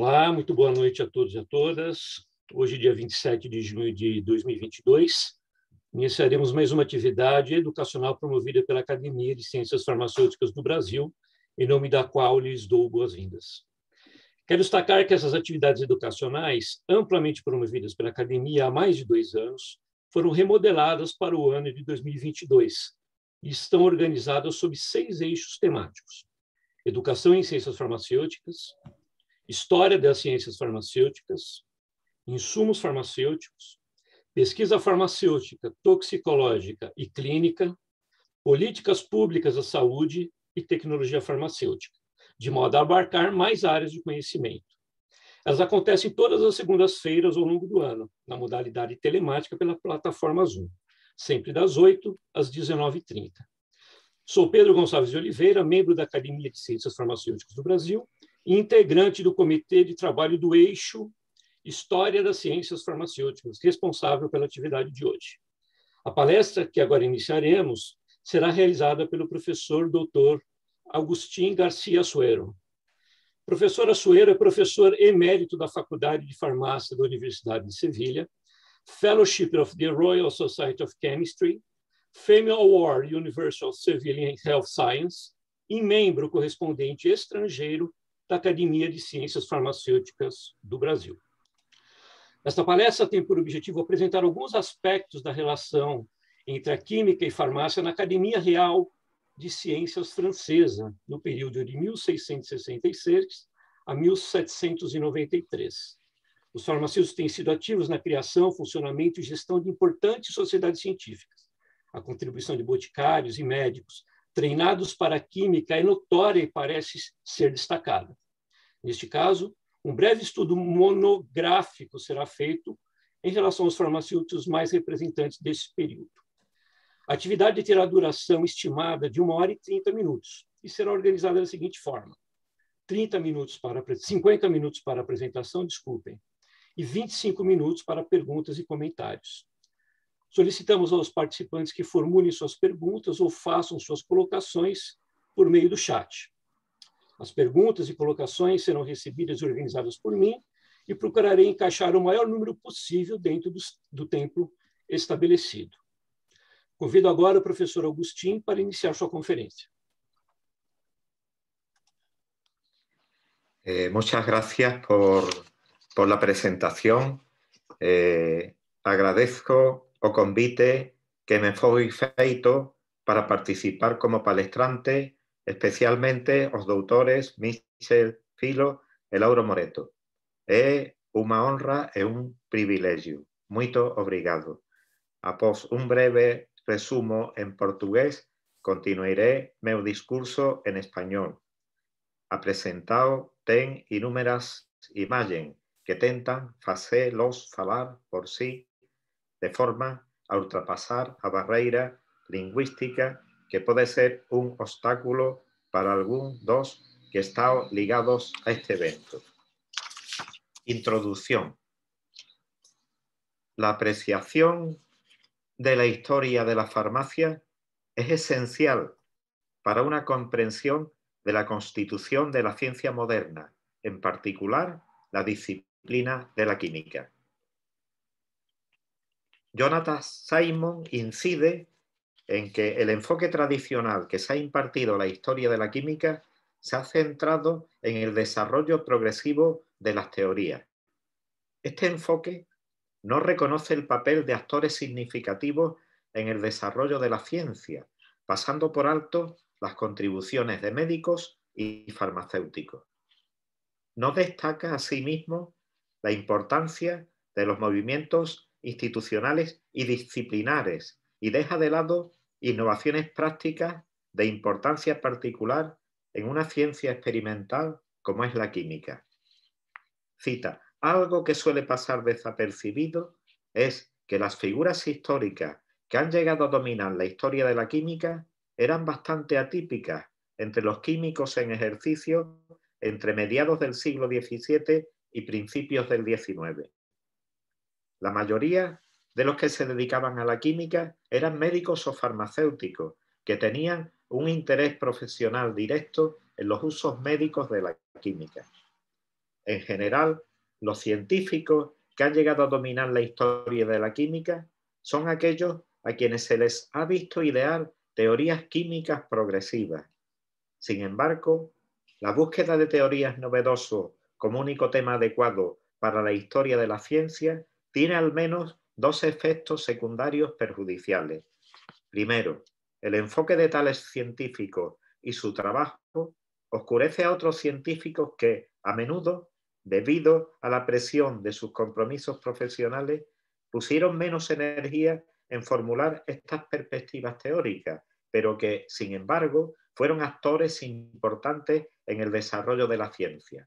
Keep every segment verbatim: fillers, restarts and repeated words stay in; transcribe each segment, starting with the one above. Olá, muito boa noite a todos e a todas. Hoje, dia vinte e sete de junho de dois mil e vinte e dois, iniciaremos mais uma atividade educacional promovida pela Academia de Ciências Farmacêuticas do Brasil, em nome da qual lhes dou boas-vindas. Quero destacar que essas atividades educacionais, amplamente promovidas pela Academia há mais de dois anos, foram remodeladas para o ano de dois mil e vinte e dois e estão organizadas sob seis eixos temáticos: Educação em Ciências Farmacêuticas, História das Ciências Farmacêuticas, Insumos Farmacêuticos, Pesquisa Farmacêutica, Toxicológica e Clínica, Políticas Públicas da Saúde e Tecnologia Farmacêutica, de modo a abarcar mais áreas de conhecimento. Elas acontecem todas as segundas-feiras ao longo do ano, na modalidade telemática pela plataforma Zoom, sempre das oito às dezenove e trinta. Sou Pedro Gonçalves de Oliveira, membro da Academia de Ciências Farmacêuticas do Brasil e integrante do Comitê de Trabalho do Eixo História das Ciências Farmacêuticas, responsável pela atividade de hoje. A palestra que agora iniciaremos será realizada pelo professor doutor Agustin Garcia Asuero. Professor Asuero é professor emérito da Faculdade de Farmácia da Universidade de Sevilha, Fellowship of the Royal Society of Chemistry, Female Award Universal Civilian Health Science e membro correspondente estrangeiro da Academia de Ciências Farmacêuticas do Brasil. Esta palestra tem por objetivo apresentar alguns aspectos da relação entre a química e farmácia na Academia Real de Ciências Francesa, no período de mil seiscentos e sessenta e seis a mil setecentos e noventa e três. Os farmacêuticos têm sido ativos na criação, funcionamento e gestão de importantes sociedades científicas. A contribuição de boticários e médicos treinados para a química é notória e parece ser destacada. Neste caso, um breve estudo monográfico será feito em relação aos farmacêuticos mais representantes desse período. A atividade terá duração estimada de uma hora e trinta minutos e será organizada da seguinte forma: trinta minutos para cinquenta minutos para apresentação, desculpem, e vinte e cinco minutos para perguntas e comentários. Solicitamos aos participantes que formulem suas perguntas ou façam suas colocações por meio do chat. As perguntas e colocações serão recebidas e organizadas por mim e procurarei encaixar o maior número possível dentro do, do tempo estabelecido. Convido agora o professor Agustin para iniciar sua conferência. Eh, muchas gracias por, por la presentación. Eh, agradezco o convite que me foi feito para participar como palestrante, especialmente os doutores Michel Filo e Lauro Moreto. É unha honra e un privilexio. Moito obrigado. Após un breve resumo en portugués, continuaré meu discurso en español. Apresentado ten inúmeras imaxen que tentan facelos falar por sí de forma a ultrapasar a barreira lingüística que pode ser un obstáculo para algún dos que están ligados a este evento. Introducción. La apreciación de la historia de la farmacia es esencial para una comprensión de la constitución de la ciencia moderna, en particular la disciplina de la química. Jonathan Simon incide en que el enfoque tradicional que se ha impartido a la historia de la química se ha centrado en el desarrollo progresivo de las teorías. Este enfoque no reconoce el papel de actores significativos en el desarrollo de la ciencia, pasando por alto las contribuciones de médicos y farmacéuticos. No destaca asimismo la importancia de los movimientos institucionales y disciplinares y deja de lado innovaciones prácticas de importancia particular en una ciencia experimental como es la química. Cita, algo que suele pasar desapercibido es que las figuras históricas que han llegado a dominar la historia de la química eran bastante atípicas entre los químicos en ejercicio entre mediados del siglo diecisiete y principios del diecinueve. La mayoría de los que se dedicaban a la química eran médicos o farmacéuticos que tenían un interés profesional directo en los usos médicos de la química. en general, los científicos que han llegado a dominar la historia de la química son aquellos a quienes se les ha visto idear teorías químicas progresivas. Sin embargo, la búsqueda de teorías novedosas como único tema adecuado para la historia de la ciencia tiene al menos dos efectos secundarios perjudiciales. Primero, el enfoque de tales científicos y su trabajo oscurece a otros científicos que, a menudo, debido a la presión de sus compromisos profesionales, pusieron menos energía en formular estas perspectivas teóricas, pero que, sin embargo, fueron actores importantes en el desarrollo de la ciencia.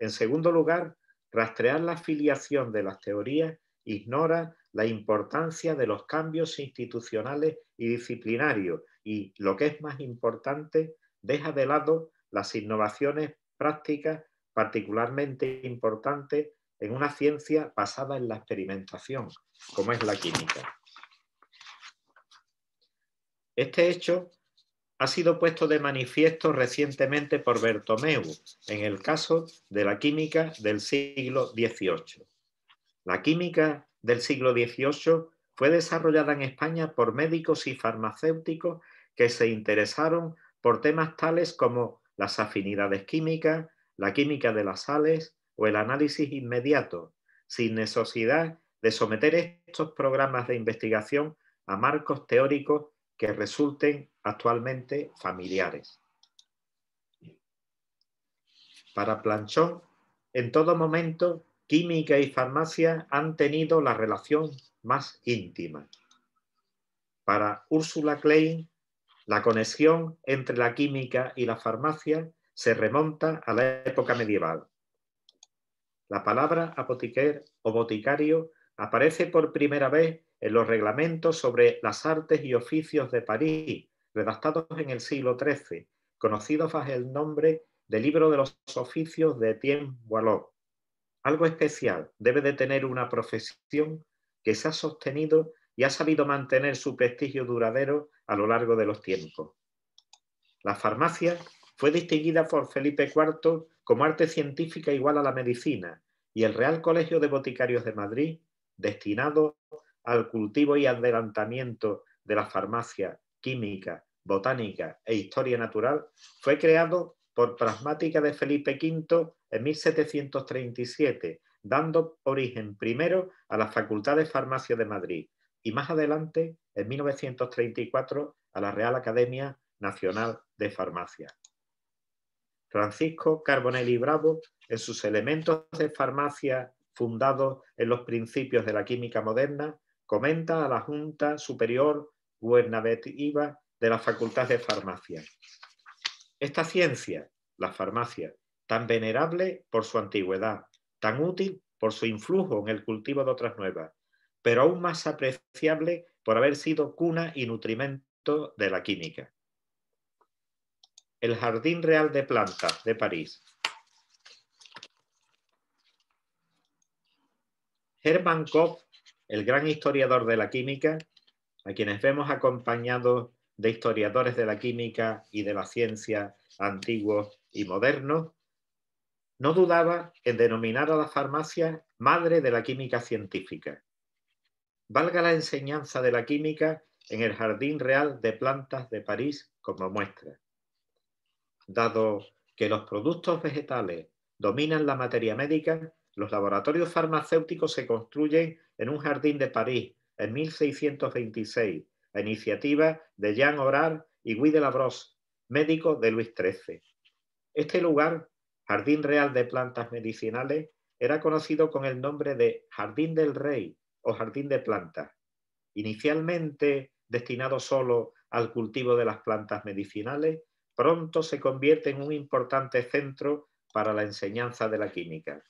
En segundo lugar, rastrear la filiación de las teorías ignora la importancia de los cambios institucionales y disciplinarios y, lo que es más importante, deja de lado las innovaciones prácticas particularmente importantes en una ciencia basada en la experimentación, como es la química. Este hecho ha sido puesto de manifiesto recientemente por Bertomeu en el caso de la química del siglo dieciocho. La química del siglo dieciocho fue desarrollada en España por médicos y farmacéuticos que se interesaron por temas tales como las afinidades químicas, la química de las sales o el análisis inmediato, sin necesidad de someter estos programas de investigación a marcos teóricos que resulten actualmente familiares. Para Planchon, en todo momento, química y farmacia han tenido la relación más íntima. Para Úrsula Klein, la conexión entre la química y la farmacia se remonta a la época medieval. La palabra apotiquer o boticario aparece por primera vez en los reglamentos sobre las artes y oficios de París, redactados en el siglo trece, conocidos bajo el nombre de libro de los oficios de Etienne Boileau. Algo especial debe de tener una profesión que se ha sostenido y ha sabido mantener su prestigio duradero a lo largo de los tiempos. La farmacia fue distinguida por Felipe cuarto como arte científica igual a la medicina, y el Real Colegio de Boticarios de Madrid, destinado al cultivo y adelantamiento de la farmacia, química, botánica e historia natural, fue creado por pragmática de Felipe quinto en mil setecientos treinta y siete, dando origen primero a la Facultad de Farmacia de Madrid y más adelante, en mil novecientos treinta y cuatro, a la Real Academia Nacional de Farmacia. Francisco Carbonell y Bravo, en sus elementos de farmacia fundados en los principios de la química moderna, comenta a la Junta Superior Gubernativa de la Facultad de Farmacia: esta ciencia, la farmacia, tan venerable por su antigüedad, tan útil por su influjo en el cultivo de otras nuevas, pero aún más apreciable por haber sido cuna y nutrimento de la química. El Jardín Real de Plantas de París. Hermann Koch, el gran historiador de la química, a quienes vemos acompañados de historiadores de la química y de la ciencia antiguos y modernos, no dudaba en denominar a la farmacia madre de la química científica. Valga la enseñanza de la química en el Jardín Real de Plantas de París como muestra. Dado que los productos vegetales dominan la materia médica, los laboratorios farmacéuticos se construyen en un jardín de París en mil seiscientos veintiséis, a iniciativa de Jean Horar y Guy de Labrosse, médico de Luis trece. Este lugar, Jardín Real de Plantas Medicinales, era conocido con el nombre de Jardín del Rey o Jardín de Plantas. Inicialmente destinado solo al cultivo de las plantas medicinales, pronto se convierte en un importante centro para la enseñanza de la química.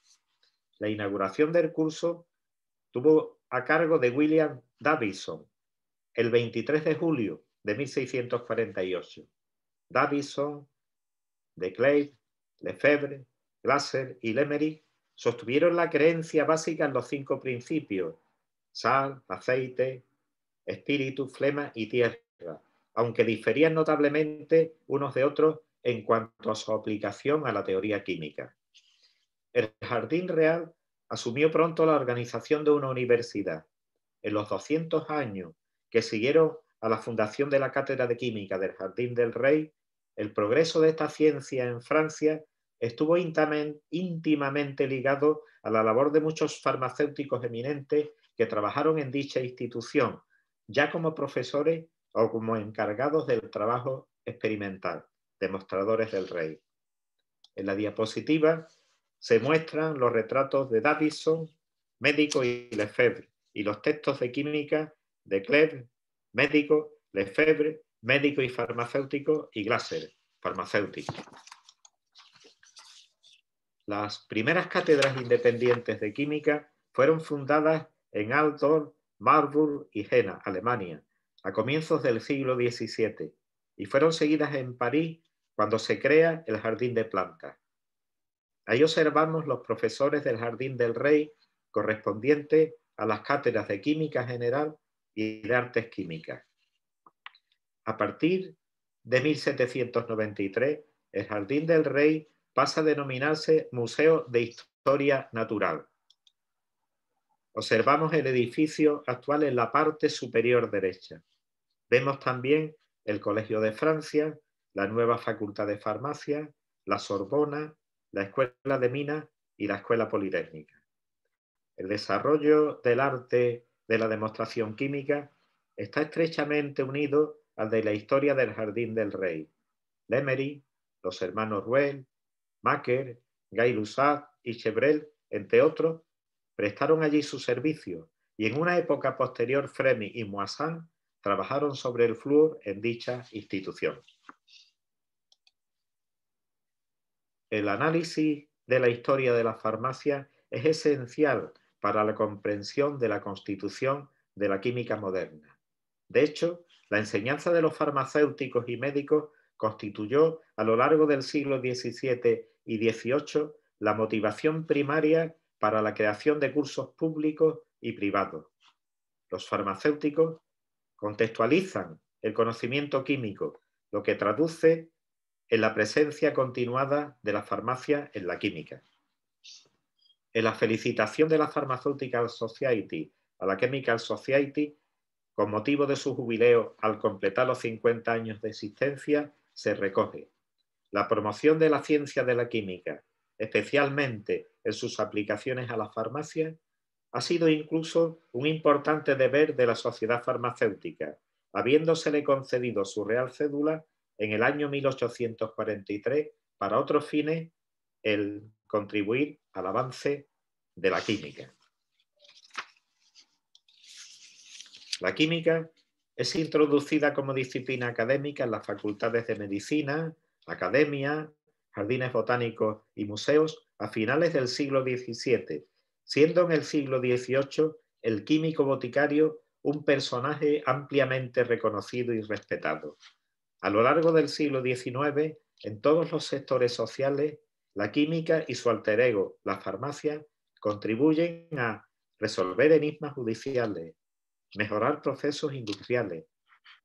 La inauguración del curso tuvo a cargo de William Davisson el veintitrés de julio de mil seiscientos cuarenta y ocho. Davisson, de Clay, Le Febvre, Glaser y Lemery sostuvieron la creencia básica en los cinco principios: sal, aceite, espíritu, flema y tierra, aunque diferían notablemente unos de otros en cuanto a su aplicación a la teoría química. El Jardín Real asumió pronto la organización de una universidad. En los doscientos años que siguieron a la fundación de la Cátedra de Química del Jardín del Rey, el progreso de esta ciencia en Francia estuvo íntimamente ligado a la labor de muchos farmacéuticos eminentes que trabajaron en dicha institución, ya como profesores o como encargados del trabajo experimental, demostradores del rey. En la diapositiva se muestran los retratos de Davisson, médico, y Le Febvre, y los textos de química de Klein, médico, Le Febvre, médico y farmacéutico, y Glaser, farmacéutico. Las primeras cátedras independientes de química fueron fundadas en Altdorf, Marburg y Jena, Alemania, a comienzos del siglo diecisiete, y fueron seguidas en París cuando se crea el Jardín de Plantas. Ahí observamos los profesores del Jardín del Rey correspondientes a las cátedras de Química General y de Artes Químicas. A partir de mil setecientos noventa y tres, el Jardín del Rey pasa a denominarse Museo de Historia Natural. Observamos el edificio actual en la parte superior derecha. Vemos también el Colegio de Francia, la nueva Facultad de Farmacia, la Sorbona, la Escuela de Minas y la Escuela Politécnica. El desarrollo del arte de la demostración química está estrechamente unido al de la historia del Jardín del Rey. Lemery, los hermanos Rouelle, Macquer, Gay-Lussac y Chevrel, entre otros, prestaron allí su servicio, y en una época posterior Fremy y Moissan trabajaron sobre el flúor en dicha institución. El análisis de la historia de la farmacia es esencial para la comprensión de la constitución de la química moderna. De hecho, la enseñanza de los farmacéuticos y médicos constituyó a lo largo del siglo diecisiete y dieciocho la motivación primaria para la creación de cursos públicos y privados. Los farmacéuticos contextualizan el conocimiento químico, lo que traduce en la presencia continuada de la farmacia en la química. En la felicitación de la Pharmaceutical Society a la Chemical Society, con motivo de su jubileo al completar los cincuenta años de existencia, se recoge la promoción de la ciencia de la química, especialmente en sus aplicaciones a la farmacia, ha sido incluso un importante deber de la sociedad farmacéutica, habiéndosele concedido su real cédula en el año mil ochocientos cuarenta y tres para otros fines, el contribuir al avance de la química. La química es introducida como disciplina académica en las facultades de medicina, academia, jardines botánicos y museos a finales del siglo diecisiete, siendo en el siglo dieciocho el químico boticario un personaje ampliamente reconocido y respetado. A lo largo del siglo diecinueve, en todos los sectores sociales, la química y su alter ego, la farmacia, contribuyen a resolver enigmas judiciales, mejorar procesos industriales,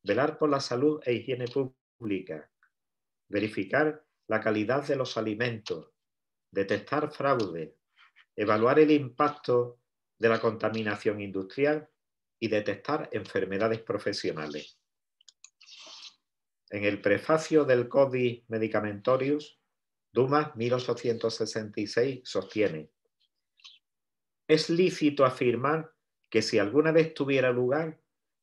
velar por la salud e higiene pública, verificar la calidad de los alimentos, detectar fraude, evaluar el impacto de la contaminación industrial y detectar enfermedades profesionales. En el prefacio del Codice Medicamentorius, Dumas, mil ochocientos sesenta y seis, sostiene: es lícito afirmar que si alguna vez tuviera lugar,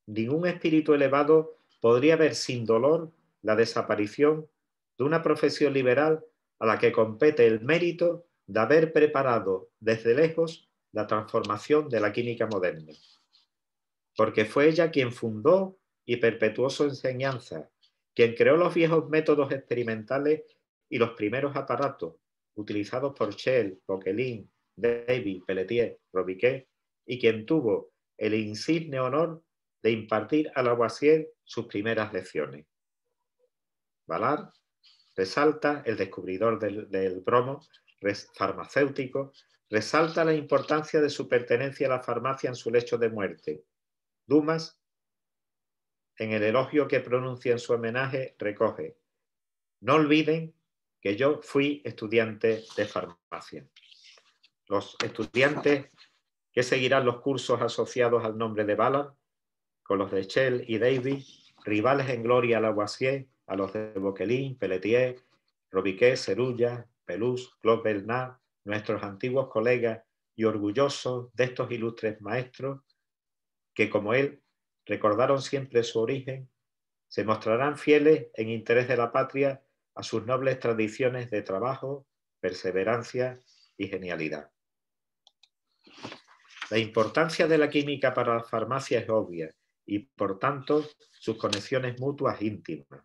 ningún espíritu elevado podría ver sin dolor la desaparición de una profesión liberal a la que compete el mérito de haber preparado desde lejos la transformación de la química moderna. Porque fue ella quien fundó y perpetuó su enseñanza, quien creó los viejos métodos experimentales y los primeros aparatos utilizados por Schell, Vauquelin, David, Pelletier, Robiquet, y quien tuvo el insigne honor de impartir a Lavoisier sus primeras lecciones. Ballard resalta, el descubridor del, del bromo res, farmacéutico, resalta la importancia de su pertenencia a la farmacia en su lecho de muerte. Dumas, en el elogio que pronuncia en su homenaje, recoge: no olviden que yo fui estudiante de farmacia. los estudiantes que seguirán los cursos asociados al nombre de Ballard, con los de Schell y David, rivales en gloria a Lavoisier, a los de Vauquelin, Pelletier, Robiquet, Cerulla, Pelus, Claude Bernard, nuestros antiguos colegas y orgullosos de estos ilustres maestros que, como él, recordaron siempre su origen, se mostrarán fieles en interés de la patria a sus nobles tradiciones de trabajo, perseverancia y genialidad. La importancia de la química para la farmacia es obvia y, por tanto, sus conexiones mutuas íntimas.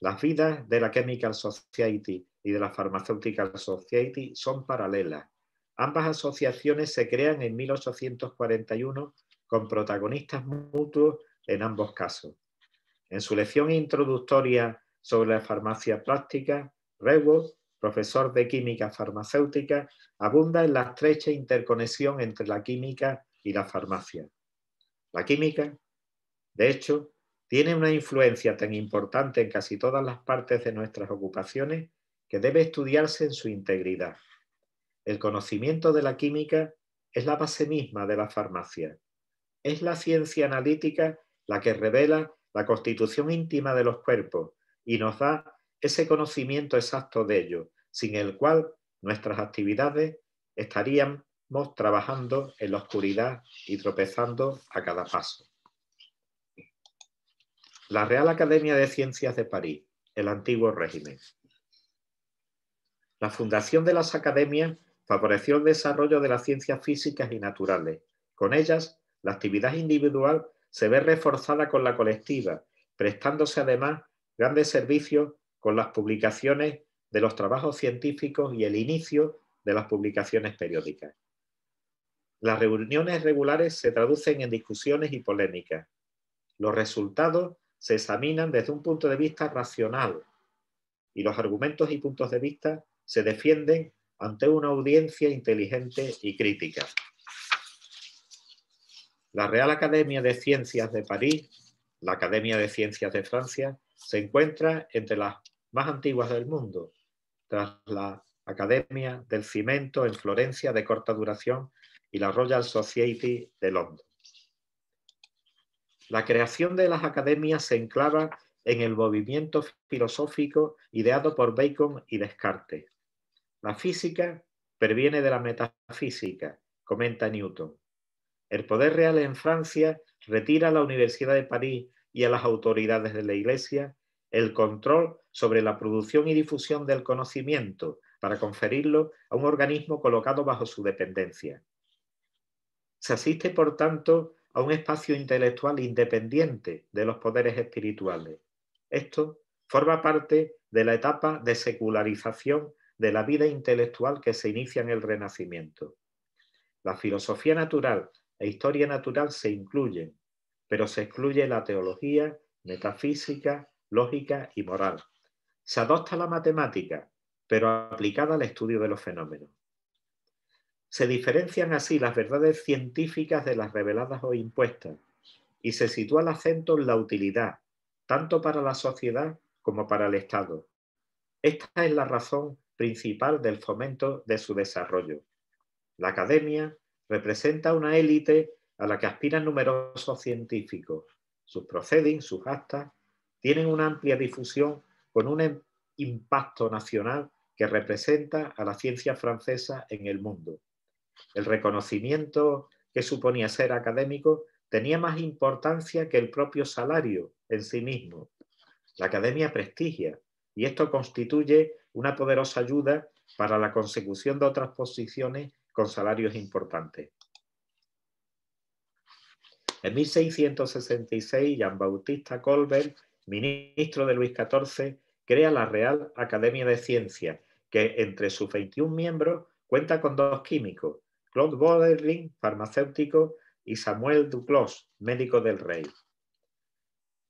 Las vidas de la Chemical Society y de la Pharmaceutical Society son paralelas. Ambas asociaciones se crean en mil ochocientos cuarenta y uno con protagonistas mutuos en ambos casos. En su lección introductoria sobre la farmacia práctica, Rewo, profesor de química farmacéutica, abunda en la estrecha interconexión entre la química y la farmacia. La química, de hecho, tiene una influencia tan importante en casi todas las partes de nuestras ocupaciones que debe estudiarse en su integridad. El conocimiento de la química es la base misma de la farmacia. Es la ciencia analítica la que revela la constitución íntima de los cuerpos y nos da ese conocimiento exacto de ellos, sin el cual nuestras actividades estaríamos trabajando en la oscuridad y tropezando a cada paso. La Real Academia de Ciencias de París, el antiguo régimen. La fundación de las academias favoreció el desarrollo de las ciencias físicas y naturales. Con ellas, la actividad individual se ve reforzada con la colectiva, prestándose además grandes servicios con las publicaciones de los trabajos científicos y el inicio de las publicaciones periódicas. Las reuniones regulares se traducen en discusiones y polémicas. Los resultados se examinan desde un punto de vista racional y los argumentos y puntos de vista se defienden ante una audiencia inteligente y crítica. La Real Academia de Ciencias de París, la Academia de Ciencias de Francia, se encuentra entre las más antiguas del mundo, tras la Academia del Cimento en Florencia de corta duración y la Royal Society de Londres. La creación de las academias se enclava en el movimiento filosófico ideado por Bacon y Descartes. La física perviene de la metafísica, comenta Newton. El poder real en Francia retira a la Universidad de París y a las autoridades de la Iglesia el control sobre la producción y difusión del conocimiento para conferirlo a un organismo colocado bajo su dependencia. Se asiste, por tanto, a un espacio intelectual independiente de los poderes espirituales. Esto forma parte de la etapa de secularización de la vida intelectual que se inicia en el Renacimiento. La filosofía natural e historia natural se incluyen, pero se excluye la teología, metafísica, lógica y moral. Se adopta la matemática, pero aplicada al estudio de los fenómenos. Se diferencian así las verdades científicas de las reveladas o impuestas y se sitúa el acento en la utilidad, tanto para la sociedad como para el Estado. Esta es la razón principal del fomento de su desarrollo. La academia representa una élite a la que aspiran numerosos científicos. Sus proceedings, sus actas, tienen una amplia difusión con un impacto nacional que representa a la ciencia francesa en el mundo. El reconocimiento que suponía ser académico tenía más importancia que el propio salario en sí mismo. La academia prestigia y esto constituye una poderosa ayuda para la consecución de otras posiciones con salarios importantes. En mil seiscientos sesenta y seis, Jean-Baptiste Colbert, ministro de Luis catorce, crea la Real Academia de Ciencias, que entre sus veintiún miembros cuenta con dos químicos, Claude Vauquelin, farmacéutico, y Samuel Duclos, médico del rey.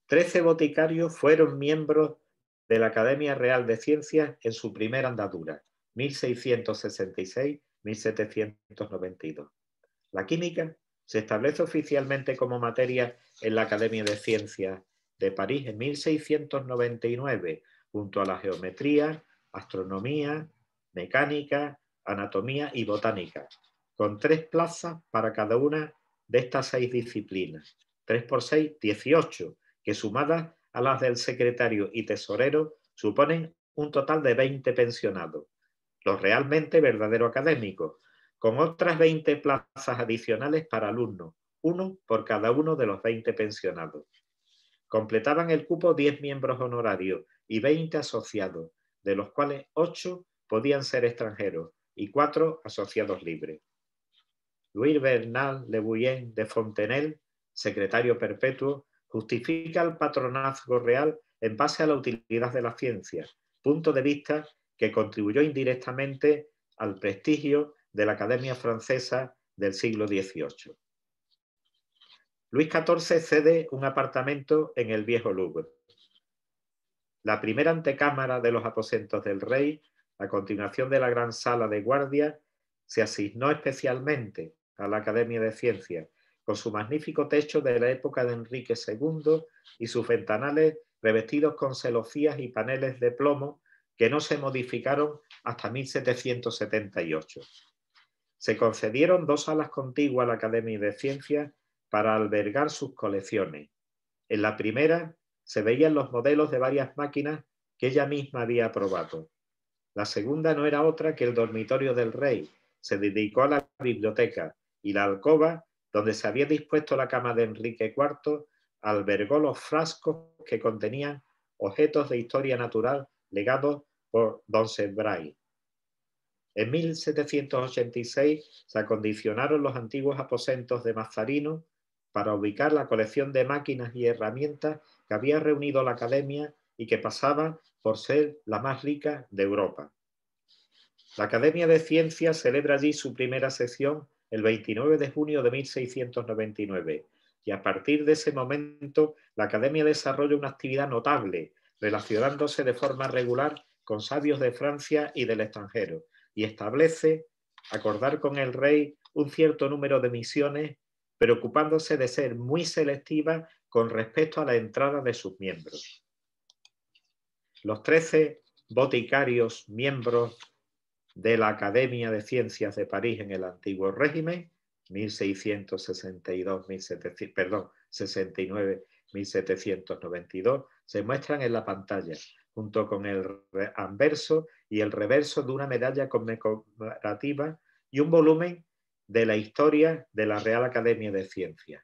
Trece boticarios fueron miembros de la Academia Real de Ciencias en su primera andadura, mil seiscientos sesenta y seis a mil setecientos noventa y dos. La química se establece oficialmente como materia en la Academia de Ciencias de París en mil seiscientos noventa y nueve, junto a la geometría, astronomía, mecánica, anatomía y botánica. con tres plazas para cada una de estas seis disciplinas. tres por seis, dieciocho, que sumadas a las del secretario y tesorero suponen un total de veinte pensionados, los realmente verdaderos académicos, con otras veinte plazas adicionales para alumnos, uno por cada uno de los veinte pensionados. Completaban el cupo diez miembros honorarios y veinte asociados, de los cuales ocho podían ser extranjeros y cuatro asociados libres. Luis Bernal de Bouillén de Fontenelle, secretario perpetuo, justifica el patronazgo real en base a la utilidad de la ciencia, punto de vista que contribuyó indirectamente al prestigio de la Academia Francesa del siglo dieciocho. Luis catorce cede un apartamento en el Viejo Louvre. La primera antecámara de los aposentos del rey, a continuación de la gran sala de guardia, se asignó especialmente a la Academia de Ciencias, con su magnífico techo de la época de Enrique segundo y sus ventanales revestidos con celosías y paneles de plomo que no se modificaron hasta mil setecientos setenta y ocho. Se concedieron dos salas contiguas a la Academia de Ciencias para albergar sus colecciones. En la primera se veían los modelos de varias máquinas que ella misma había probado. La segunda no era otra que el dormitorio del rey, se dedicó a la biblioteca, y la alcoba, donde se había dispuesto la cama de Enrique cuarto, albergó los frascos que contenían objetos de historia natural legados por don Sevray. En mil setecientos ochenta y seis se acondicionaron los antiguos aposentos de Mazarino para ubicar la colección de máquinas y herramientas que había reunido la Academia y que pasaba por ser la más rica de Europa. La Academia de Ciencias celebra allí su primera sesión el veintinueve de junio de mil seiscientos noventa y nueve, y a partir de ese momento la Academia desarrolla una actividad notable, relacionándose de forma regular con sabios de Francia y del extranjero, y establece acordar con el rey un cierto número de misiones, preocupándose de ser muy selectiva con respecto a la entrada de sus miembros. Los trece boticarios miembros de la Academia de Ciencias de París en el antiguo régimen, mil seiscientos sesenta y dos, mil setecientos, perdón, sesenta y nueve, mil setecientos noventa y dos, se muestran en la pantalla, junto con el anverso y el reverso de una medalla conmemorativa y un volumen de la historia de la Real Academia de Ciencias.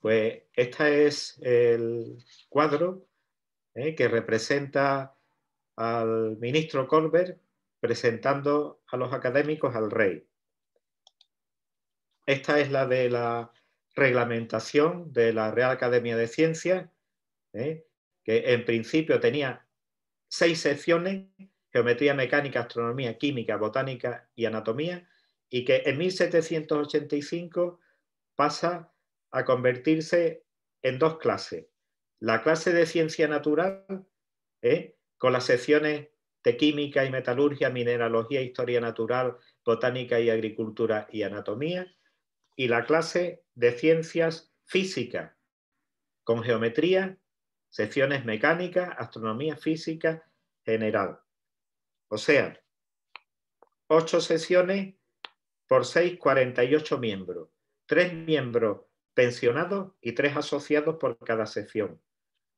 Pues este es el cuadro eh, que representa al ministro Colbert presentando a los académicos al rey. Esta es la de la reglamentación de la Real Academia de Ciencias, ¿eh? que en principio tenía seis secciones: geometría, mecánica, astronomía, química, botánica y anatomía, y que en mil setecientos ochenta y cinco pasa a convertirse en dos clases. La clase de ciencia natural, ¿eh? con las secciones de química y metalurgia, mineralogía, historia natural, botánica y agricultura y anatomía, y la clase de ciencias físicas, con geometría, secciones mecánicas, astronomía, física general. O sea, ocho sesiones por seis, cuarenta y ocho miembros, tres miembros pensionados y tres asociados por cada sección,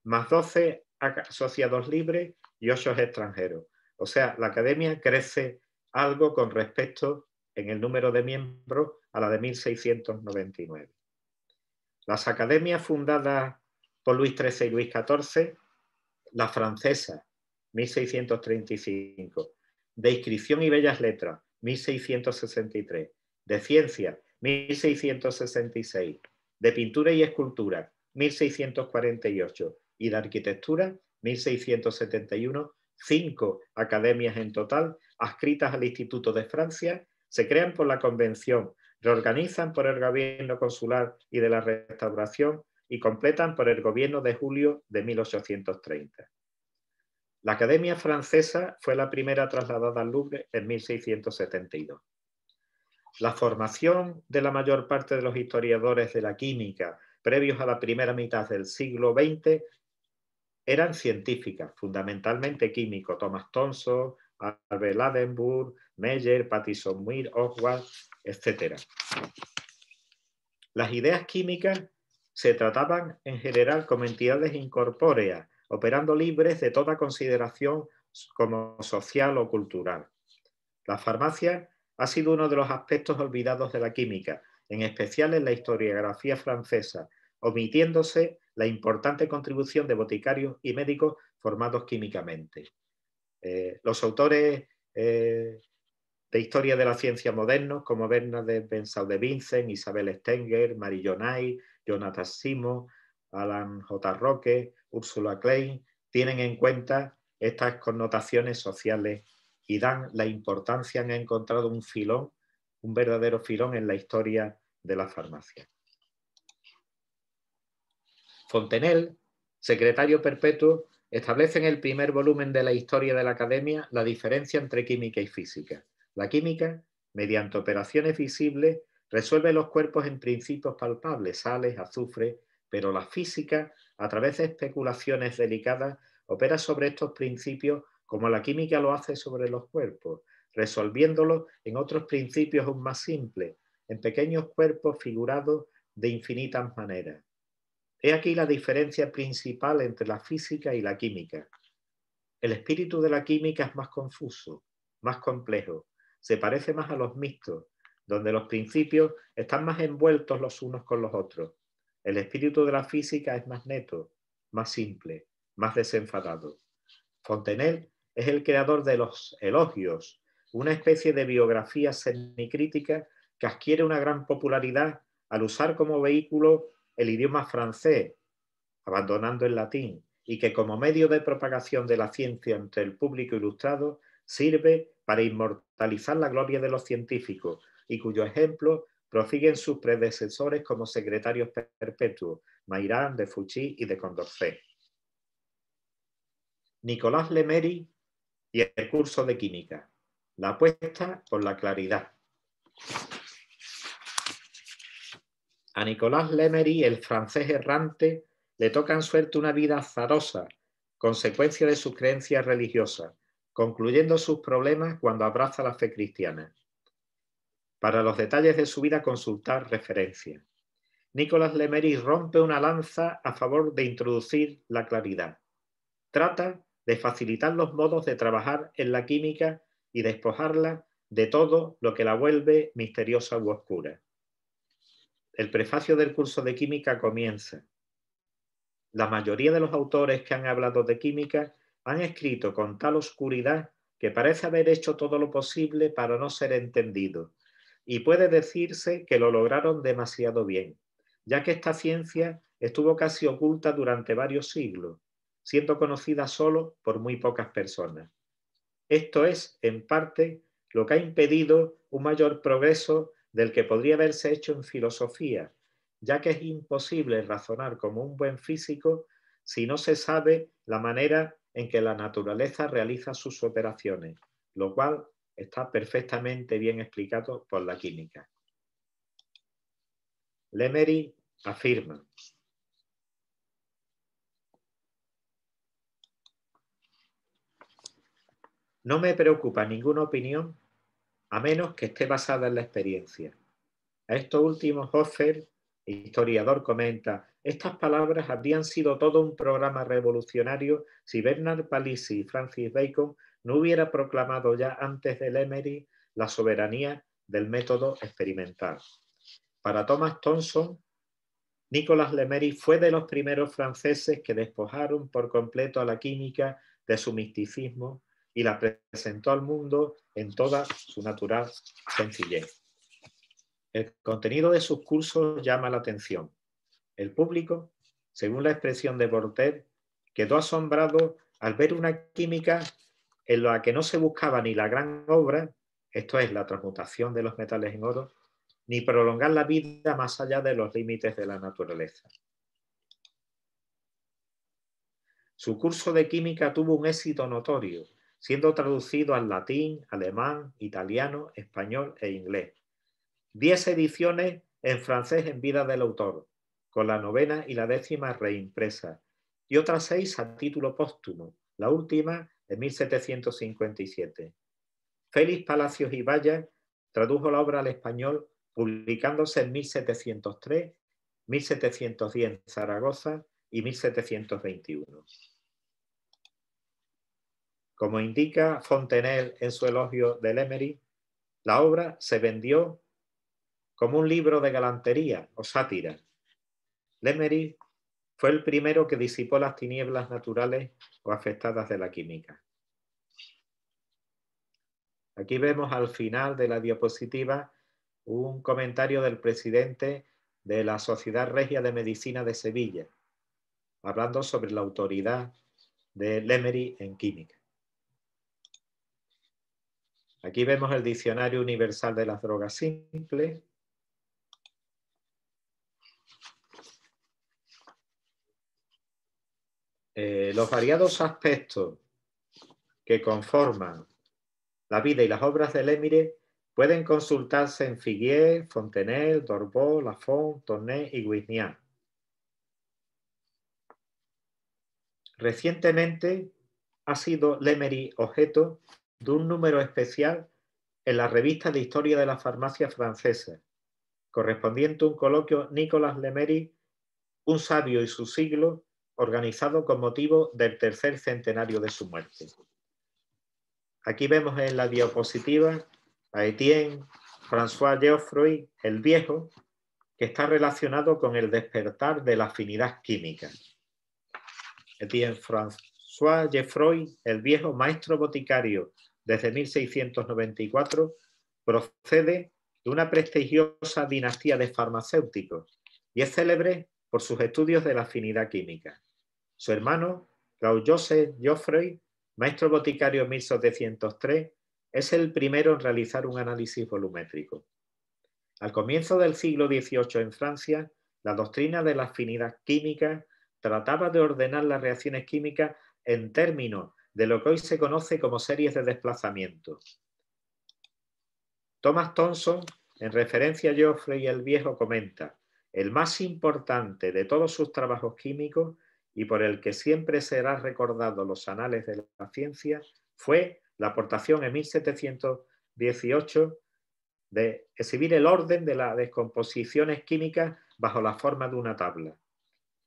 más doce asociados libres y ocho extranjeros. O sea, la Academia crece algo con respecto en el número de miembros a la de mil seiscientos noventa y nueve. Las academias fundadas por Luis trece y Luis catorce, la francesa, mil seiscientos treinta y cinco, de inscripción y bellas letras, mil seiscientos sesenta y tres, de ciencia, mil seiscientos sesenta y seis, de pintura y escultura, mil seiscientos cuarenta y ocho, y de arquitectura, mil seiscientos setenta y uno, cinco academias en total, adscritas al Instituto de Francia, se crean por la Convención, reorganizan por el gobierno consular y de la Restauración y completan por el gobierno de julio de mil ochocientos treinta. La Academia Francesa fue la primera trasladada al Louvre en mil seiscientos setenta y dos. La formación de la mayor parte de los historiadores de la química previos a la primera mitad del siglo veinte eran científicas, fundamentalmente químicos: Thomas Thomson, Albert Ladenburg, Meyer, Pattison Muir, Oswald, etcétera. Las ideas químicas se trataban en general como entidades incorpóreas, operando libres de toda consideración como social o cultural. La farmacia ha sido uno de los aspectos olvidados de la química, en especial en la historiografía francesa, omitiéndose la importante contribución de boticarios y médicos formados químicamente. Eh, los autores eh, de historia de la ciencia modernos, como Bernadette Bensaud-de-Vincent, Isabel Stenger, Marie Jonay, Jonathan Simon, Alan J. Roque, Úrsula Klein, tienen en cuenta estas connotaciones sociales y dan la importancia, han encontrado un filón, un verdadero filón en la historia de la farmacia. Fontenelle, secretario perpetuo, establece en el primer volumen de la historia de la academia la diferencia entre química y física. La química, mediante operaciones visibles, resuelve los cuerpos en principios palpables, sales, azufre, pero la física, a través de especulaciones delicadas, opera sobre estos principios como la química lo hace sobre los cuerpos, resolviéndolos en otros principios aún más simples, en pequeños cuerpos figurados de infinitas maneras. He aquí la diferencia principal entre la física y la química. El espíritu de la química es más confuso, más complejo, se parece más a los mixtos, donde los principios están más envueltos los unos con los otros. El espíritu de la física es más neto, más simple, más desenfadado. Fontenelle es el creador de los elogios, una especie de biografía semicrítica que adquiere una gran popularidad al usar como vehículo el idioma francés, abandonando el latín, y que como medio de propagación de la ciencia entre el público ilustrado sirve para inmortalizar la gloria de los científicos y cuyo ejemplo prosiguen sus predecesores como secretarios perpetuos, Mayrand, de Fouchy y de Condorcet. Nicolás Lemery y el curso de química, la apuesta por la claridad. A Nicolás Lemery, el francés errante, le toca en suerte una vida azarosa, consecuencia de sus creencias religiosas, concluyendo sus problemas cuando abraza la fe cristiana. Para los detalles de su vida consultar referencias. Nicolás Lemery rompe una lanza a favor de introducir la claridad. Trata de facilitar los modos de trabajar en la química y despojarla de todo lo que la vuelve misteriosa u oscura. El prefacio del curso de química comienza. La mayoría de los autores que han hablado de química han escrito con tal oscuridad que parece haber hecho todo lo posible para no ser entendido, y puede decirse que lo lograron demasiado bien, ya que esta ciencia estuvo casi oculta durante varios siglos, siendo conocida solo por muy pocas personas. Esto es, en parte, lo que ha impedido un mayor progreso del que podría haberse hecho en filosofía, ya que es imposible razonar como un buen físico si no se sabe la manera en que la naturaleza realiza sus operaciones, lo cual está perfectamente bien explicado por la química. Lemery afirma: no me preocupa ninguna opinión a menos que esté basada en la experiencia. A esto último, Hoffer, historiador, comenta: estas palabras habrían sido todo un programa revolucionario si Bernard Palissy y Francis Bacon no hubiera proclamado ya antes de Lemery la soberanía del método experimental. Para Thomas Thomson, Nicolas Lemery fue de los primeros franceses que despojaron por completo a la química de su misticismo y la presentó al mundo en toda su natural sencillez. El contenido de sus cursos llama la atención. El público, según la expresión de Voltaire, quedó asombrado al ver una química en la que no se buscaba ni la gran obra, esto es, la transmutación de los metales en oro, ni prolongar la vida más allá de los límites de la naturaleza. Su curso de química tuvo un éxito notorio, siendo traducido al latín, alemán, italiano, español e inglés. Diez ediciones en francés en vida del autor, con la novena y la décima reimpresa, y otras seis a título póstumo, la última en mil setecientos cincuenta y siete. Félix Palacios Ibáñez tradujo la obra al español, publicándose en mil setecientos tres, mil setecientos diez en Zaragoza y mil setecientos veintiuno. Como indica Fontenelle en su elogio de Lemery, la obra se vendió como un libro de galantería o sátira. Lemery fue el primero que disipó las tinieblas naturales o afectadas de la química. Aquí vemos al final de la diapositiva un comentario del presidente de la Sociedad Regia de Medicina de Sevilla, hablando sobre la autoridad de Lemery en química. Aquí vemos el Diccionario Universal de las Drogas Simples. Eh, los variados aspectos que conforman la vida y las obras de Lemery pueden consultarse en Figuier, Fontenelle, Dorbeau, Lafont, Torné y Guignard. Recientemente ha sido Lemery objeto de un número especial en la revista de Historia de la Farmacia Francesa, correspondiente a un coloquio Nicolas Lemery, un sabio y su siglo, organizado con motivo del tercer centenario de su muerte. Aquí vemos en la diapositiva a Etienne François Geoffroy el Viejo, que está relacionado con el despertar de la afinidad química. Etienne François Geoffroy el Viejo, maestro boticario desde mil seiscientos noventa y cuatro, procede de una prestigiosa dinastía de farmacéuticos y es célebre por sus estudios de la afinidad química. Su hermano, Claude-Joseph Geoffroy, maestro boticario en mil setecientos tres, es el primero en realizar un análisis volumétrico. Al comienzo del siglo dieciocho en Francia, la doctrina de la afinidad química trataba de ordenar las reacciones químicas en términos de lo que hoy se conoce como series de desplazamiento. Thomas Thomson, en referencia a Geoffroy el Viejo, comenta: el más importante de todos sus trabajos químicos y por el que siempre será recordado los anales de la ciencia, fue la aportación en mil setecientos dieciocho de exhibir el orden de las descomposiciones químicas bajo la forma de una tabla.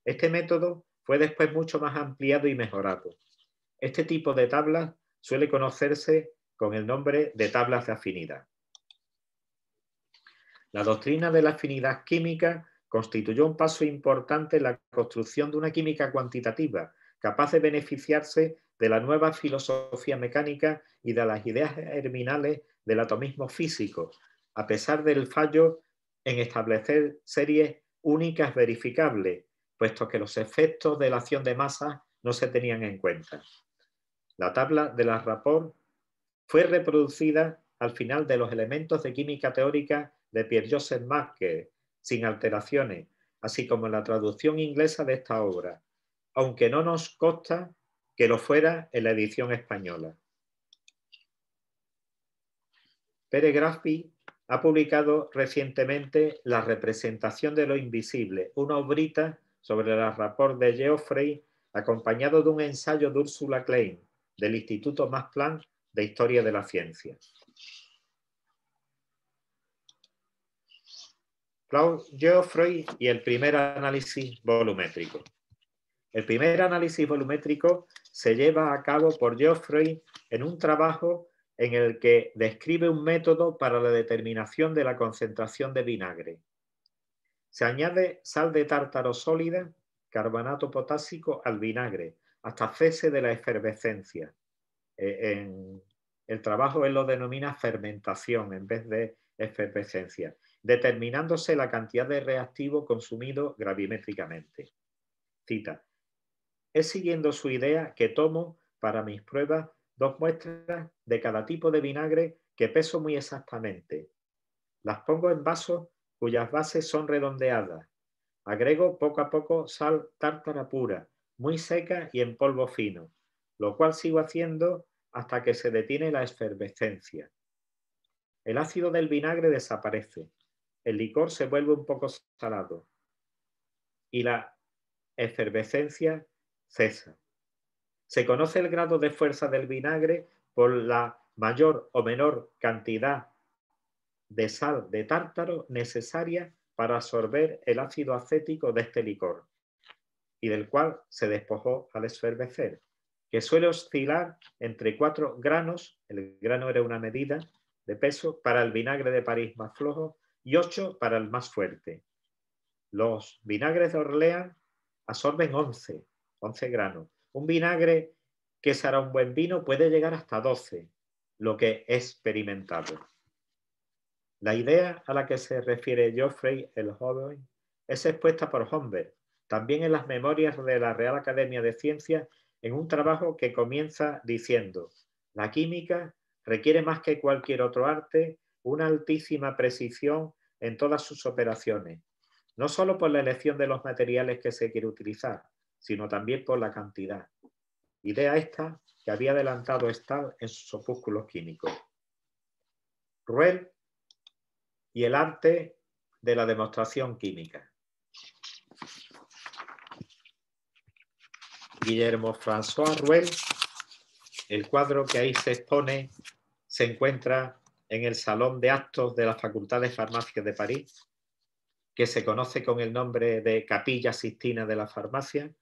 Este método fue después mucho más ampliado y mejorado. Este tipo de tablas suele conocerse con el nombre de tablas de afinidad. La doctrina de la afinidad química constituyó un paso importante en la construcción de una química cuantitativa, capaz de beneficiarse de la nueva filosofía mecánica y de las ideas germinales del atomismo físico, a pesar del fallo en establecer series únicas verificables, puesto que los efectos de la acción de masas no se tenían en cuenta. La tabla de la rapport fue reproducida al final de los elementos de química teórica de Pierre-Joseph Macquer, sin alteraciones, así como en la traducción inglesa de esta obra, aunque no nos consta que lo fuera en la edición española. Pere Graffi ha publicado recientemente La representación de lo invisible, una obrita sobre el rapport de Geoffroy, acompañado de un ensayo de Úrsula Klein, del Instituto Max Planck de Historia de la Ciencia. Claude Geoffroy y el primer análisis volumétrico. El primer análisis volumétrico se lleva a cabo por Geoffroy en un trabajo en el que describe un método para la determinación de la concentración de vinagre. Se añade sal de tártaro sólida, carbonato potásico al vinagre, hasta cese de la efervescencia. Eh, en el trabajo él lo denomina fermentación en vez de efervescencia, determinándose la cantidad de reactivo consumido gravimétricamente. Cita: es siguiendo su idea que tomo para mis pruebas dos muestras de cada tipo de vinagre que peso muy exactamente. Las pongo en vasos cuyas bases son redondeadas. Agrego poco a poco sal tártara pura, muy seca y en polvo fino, lo cual sigo haciendo hasta que se detiene la efervescencia. El ácido del vinagre desaparece. El licor se vuelve un poco salado y la efervescencia cesa. Se conoce el grado de fuerza del vinagre por la mayor o menor cantidad de sal de tártaro necesaria para absorber el ácido acético de este licor, y del cual se despojó al esfervecer, que suele oscilar entre cuatro granos, el grano era una medida de peso, para el vinagre de París más flojo, y ocho para el más fuerte. Los vinagres de Orleans absorben once, once granos. Un vinagre que será un buen vino puede llegar hasta doce, lo que es experimentado. La idea a la que se refiere Geoffrey el Joven es expuesta por Humbert, también en las memorias de la Real Academia de Ciencias, en un trabajo que comienza diciendo: la química requiere más que cualquier otro arte una altísima precisión en todas sus operaciones, no solo por la elección de los materiales que se quiere utilizar, sino también por la cantidad. Idea esta que había adelantado Stahl en sus opúsculos químicos. Ruel y el arte de la demostración química. Guillermo François Ruel, el cuadro que ahí se expone, se encuentra en el Salón de Actos de la Facultad de Farmacia de París, que se conoce con el nombre de Capilla Sistina de la Farmacia.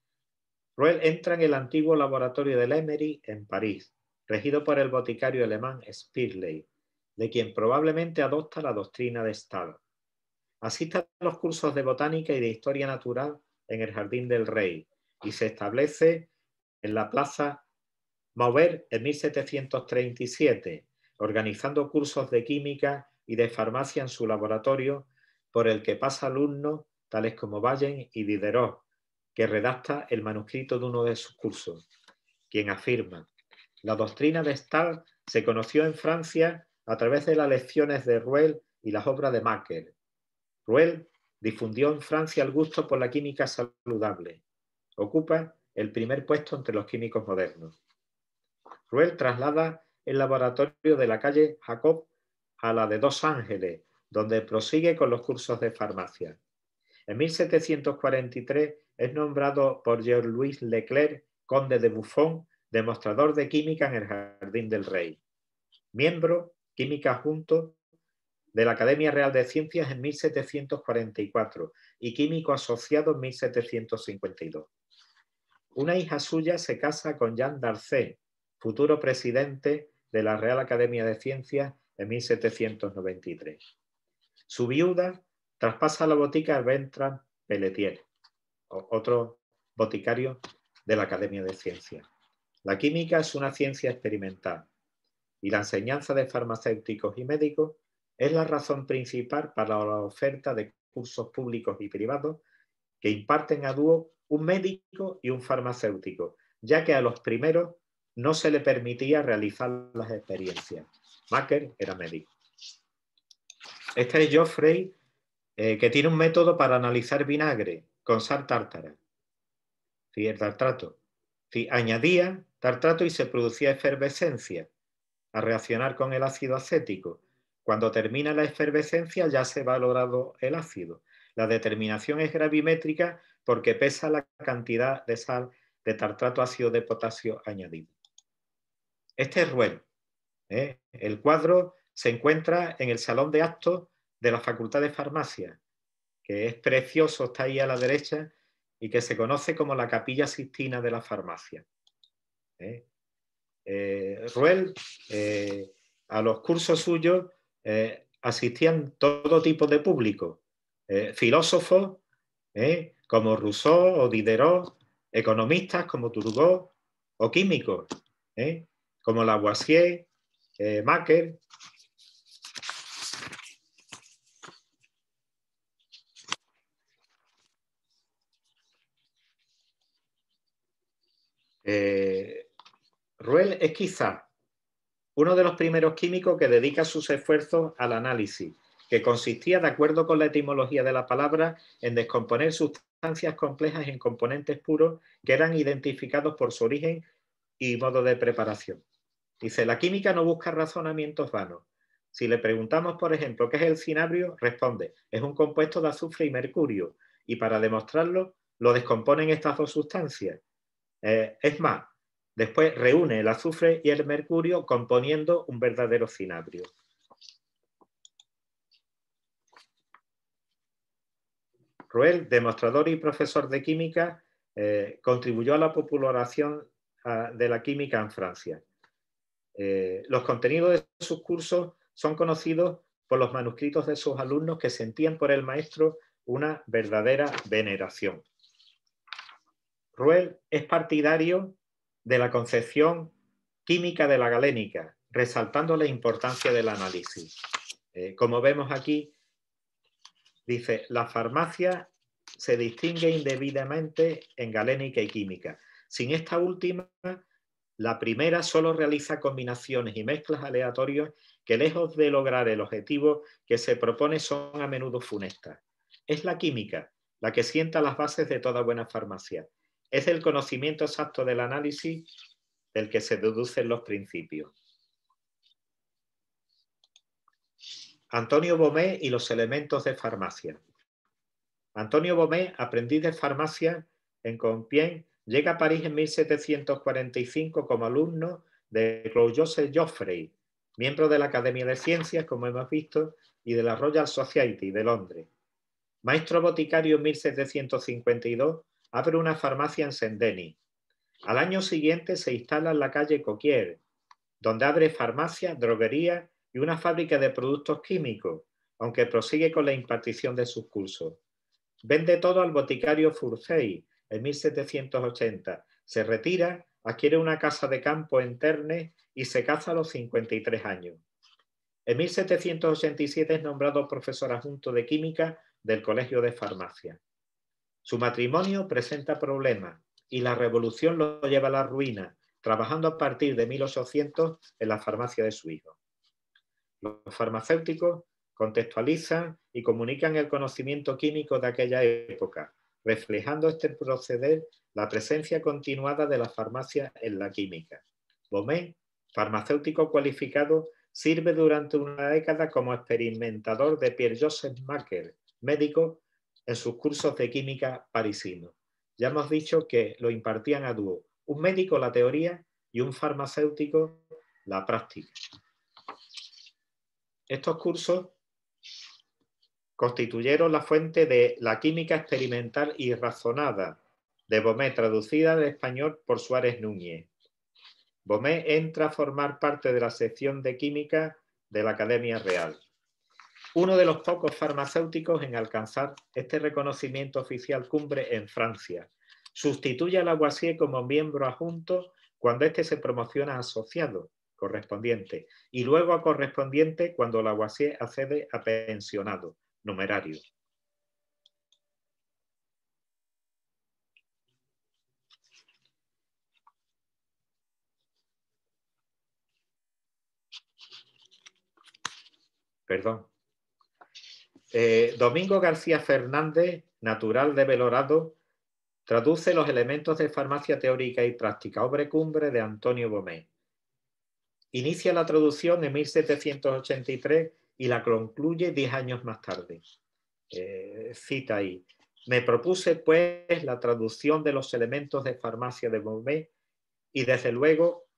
Ruel entra en el antiguo laboratorio de Lemery en París, regido por el boticario alemán Spirley, de quien probablemente adopta la doctrina de Stahl. Asiste a los cursos de botánica y de historia natural en el Jardín del Rey, y se establece en la plaza Maubert en mil setecientos treinta y siete, organizando cursos de química y de farmacia en su laboratorio, por el que pasa alumnos tales como Bayen y Diderot, que redacta el manuscrito de uno de sus cursos, quien afirma: la doctrina de Stahl se conoció en Francia a través de las lecciones de Ruel y las obras de Macquer. Ruel difundió en Francia el gusto por la química saludable. Ocupa el primer puesto entre los químicos modernos. Ruel traslada el laboratorio de la calle Jacob a la de Dos Ángeles, donde prosigue con los cursos de farmacia. En mil setecientos cuarenta y tres es nombrado por Jean-Louis Leclerc, conde de Buffon, demostrador de química en el Jardín del Rey. Miembro, química junto, de la Academia Real de Ciencias en mil setecientos cuarenta y cuatro y químico asociado en mil setecientos cincuenta y dos. Una hija suya se casa con Jean d'Arcet, futuro presidente de la Real Academia de Ciencias en mil setecientos noventa y tres. Su viuda traspasa la botica al Bertrand Pelletier, otro boticario de la Academia de Ciencias. La química es una ciencia experimental y la enseñanza de farmacéuticos y médicos es la razón principal para la oferta de cursos públicos y privados que imparten a dúo un médico y un farmacéutico, ya que a los primeros no se le permitía realizar las experiencias. Macquer era médico. Este es Geoffrey, eh, que tiene un método para analizar vinagre con sal tártara. Sí, el tartrato. Sí, añadía tartrato y se producía efervescencia a reaccionar con el ácido acético. Cuando termina la efervescencia ya se ha valorado el ácido. La determinación es gravimétrica porque pesa la cantidad de sal de tartrato ácido de potasio añadido. Este es Ruel. ¿eh? El cuadro se encuentra en el Salón de Actos de la Facultad de Farmacia, que es precioso, está ahí a la derecha, y que se conoce como la Capilla Sistina de la Farmacia. ¿Eh? Eh, Ruel, eh, a los cursos suyos, Eh, asistían todo tipo de público, eh, filósofos eh, como Rousseau o Diderot, economistas como Turgot o químicos eh, como Lavoisier, eh, Macquer. Eh, Ruel es quizá uno de los primeros químicos que dedica sus esfuerzos al análisis, que consistía, de acuerdo con la etimología de la palabra, en descomponer sustancias complejas en componentes puros que eran identificados por su origen y modo de preparación. Dice: la química no busca razonamientos vanos. Si le preguntamos, por ejemplo, ¿qué es el cinabrio?, responde: es un compuesto de azufre y mercurio, y para demostrarlo, lo descomponen estas dos sustancias. Eh, es más, Después reúne el azufre y el mercurio componiendo un verdadero cinabrio. Roel, demostrador y profesor de química, eh, contribuyó a la popularización a, de la química en Francia. Eh, los contenidos de sus cursos son conocidos por los manuscritos de sus alumnos, que sentían por el maestro una verdadera veneración. Roel es partidario de la concepción química de la galénica, resaltando la importancia del análisis. Eh, como vemos aquí, dice, la farmacia se distingue indebidamente en galénica y química. Sin esta última, la primera solo realiza combinaciones y mezclas aleatorias que, lejos de lograr el objetivo que se propone, son a menudo funestas. Es la química la que sienta las bases de toda buena farmacia. Es el conocimiento exacto del análisis del que se deducen los principios. Antonio Bomé y los elementos de farmacia. Antonio Bomé, aprendiz de farmacia en Compiègne, llega a París en mil setecientos cuarenta y cinco como alumno de Claude-Joseph Joffrey, miembro de la Academia de Ciencias, como hemos visto, y de la Royal Society de Londres. Maestro boticario en mil setecientos cincuenta y dos, abre una farmacia en Saint-Denis. Al año siguiente se instala en la calle Coquier, donde abre farmacia, droguería y una fábrica de productos químicos, aunque prosigue con la impartición de sus cursos. Vende todo al boticario Furcey en mil setecientos ochenta. Se retira, adquiere una casa de campo en Terne y se casa a los cincuenta y tres años. En mil setecientos ochenta y siete es nombrado profesor adjunto de química del Colegio de Farmacia. Su matrimonio presenta problemas y la revolución lo lleva a la ruina, trabajando a partir de mil ochocientos en la farmacia de su hijo. Los farmacéuticos contextualizan y comunican el conocimiento químico de aquella época, reflejando este proceder la presencia continuada de la farmacia en la química. Bomé, farmacéutico cualificado, sirve durante una década como experimentador de Pierre-Joseph Macquer, médico, en sus cursos de química parisinos. Ya hemos dicho que lo impartían a dúo, un médico la teoría y un farmacéutico la práctica. Estos cursos constituyeron la fuente de la química experimental y razonada de Bomé, traducida al español por Suárez Núñez. Bomé entra a formar parte de la sección de química de la Academia Real. Uno de los pocos farmacéuticos en alcanzar este reconocimiento oficial cumbre en Francia. Sustituye a Lavoisier como miembro adjunto cuando este se promociona a asociado correspondiente y luego a correspondiente cuando Lavoisier accede a pensionado numerario. Perdón. Eh, Domingo García Fernández, natural de Belorado, traduce los elementos de farmacia teórica y práctica, obra cumbre de Antonio Bomé. Inicia la traducción en mil setecientos ochenta y tres y la concluye diez años más tarde. Eh, cita ahí. Me propuse, pues, la traducción de los elementos de farmacia de Bomé y, desde luego,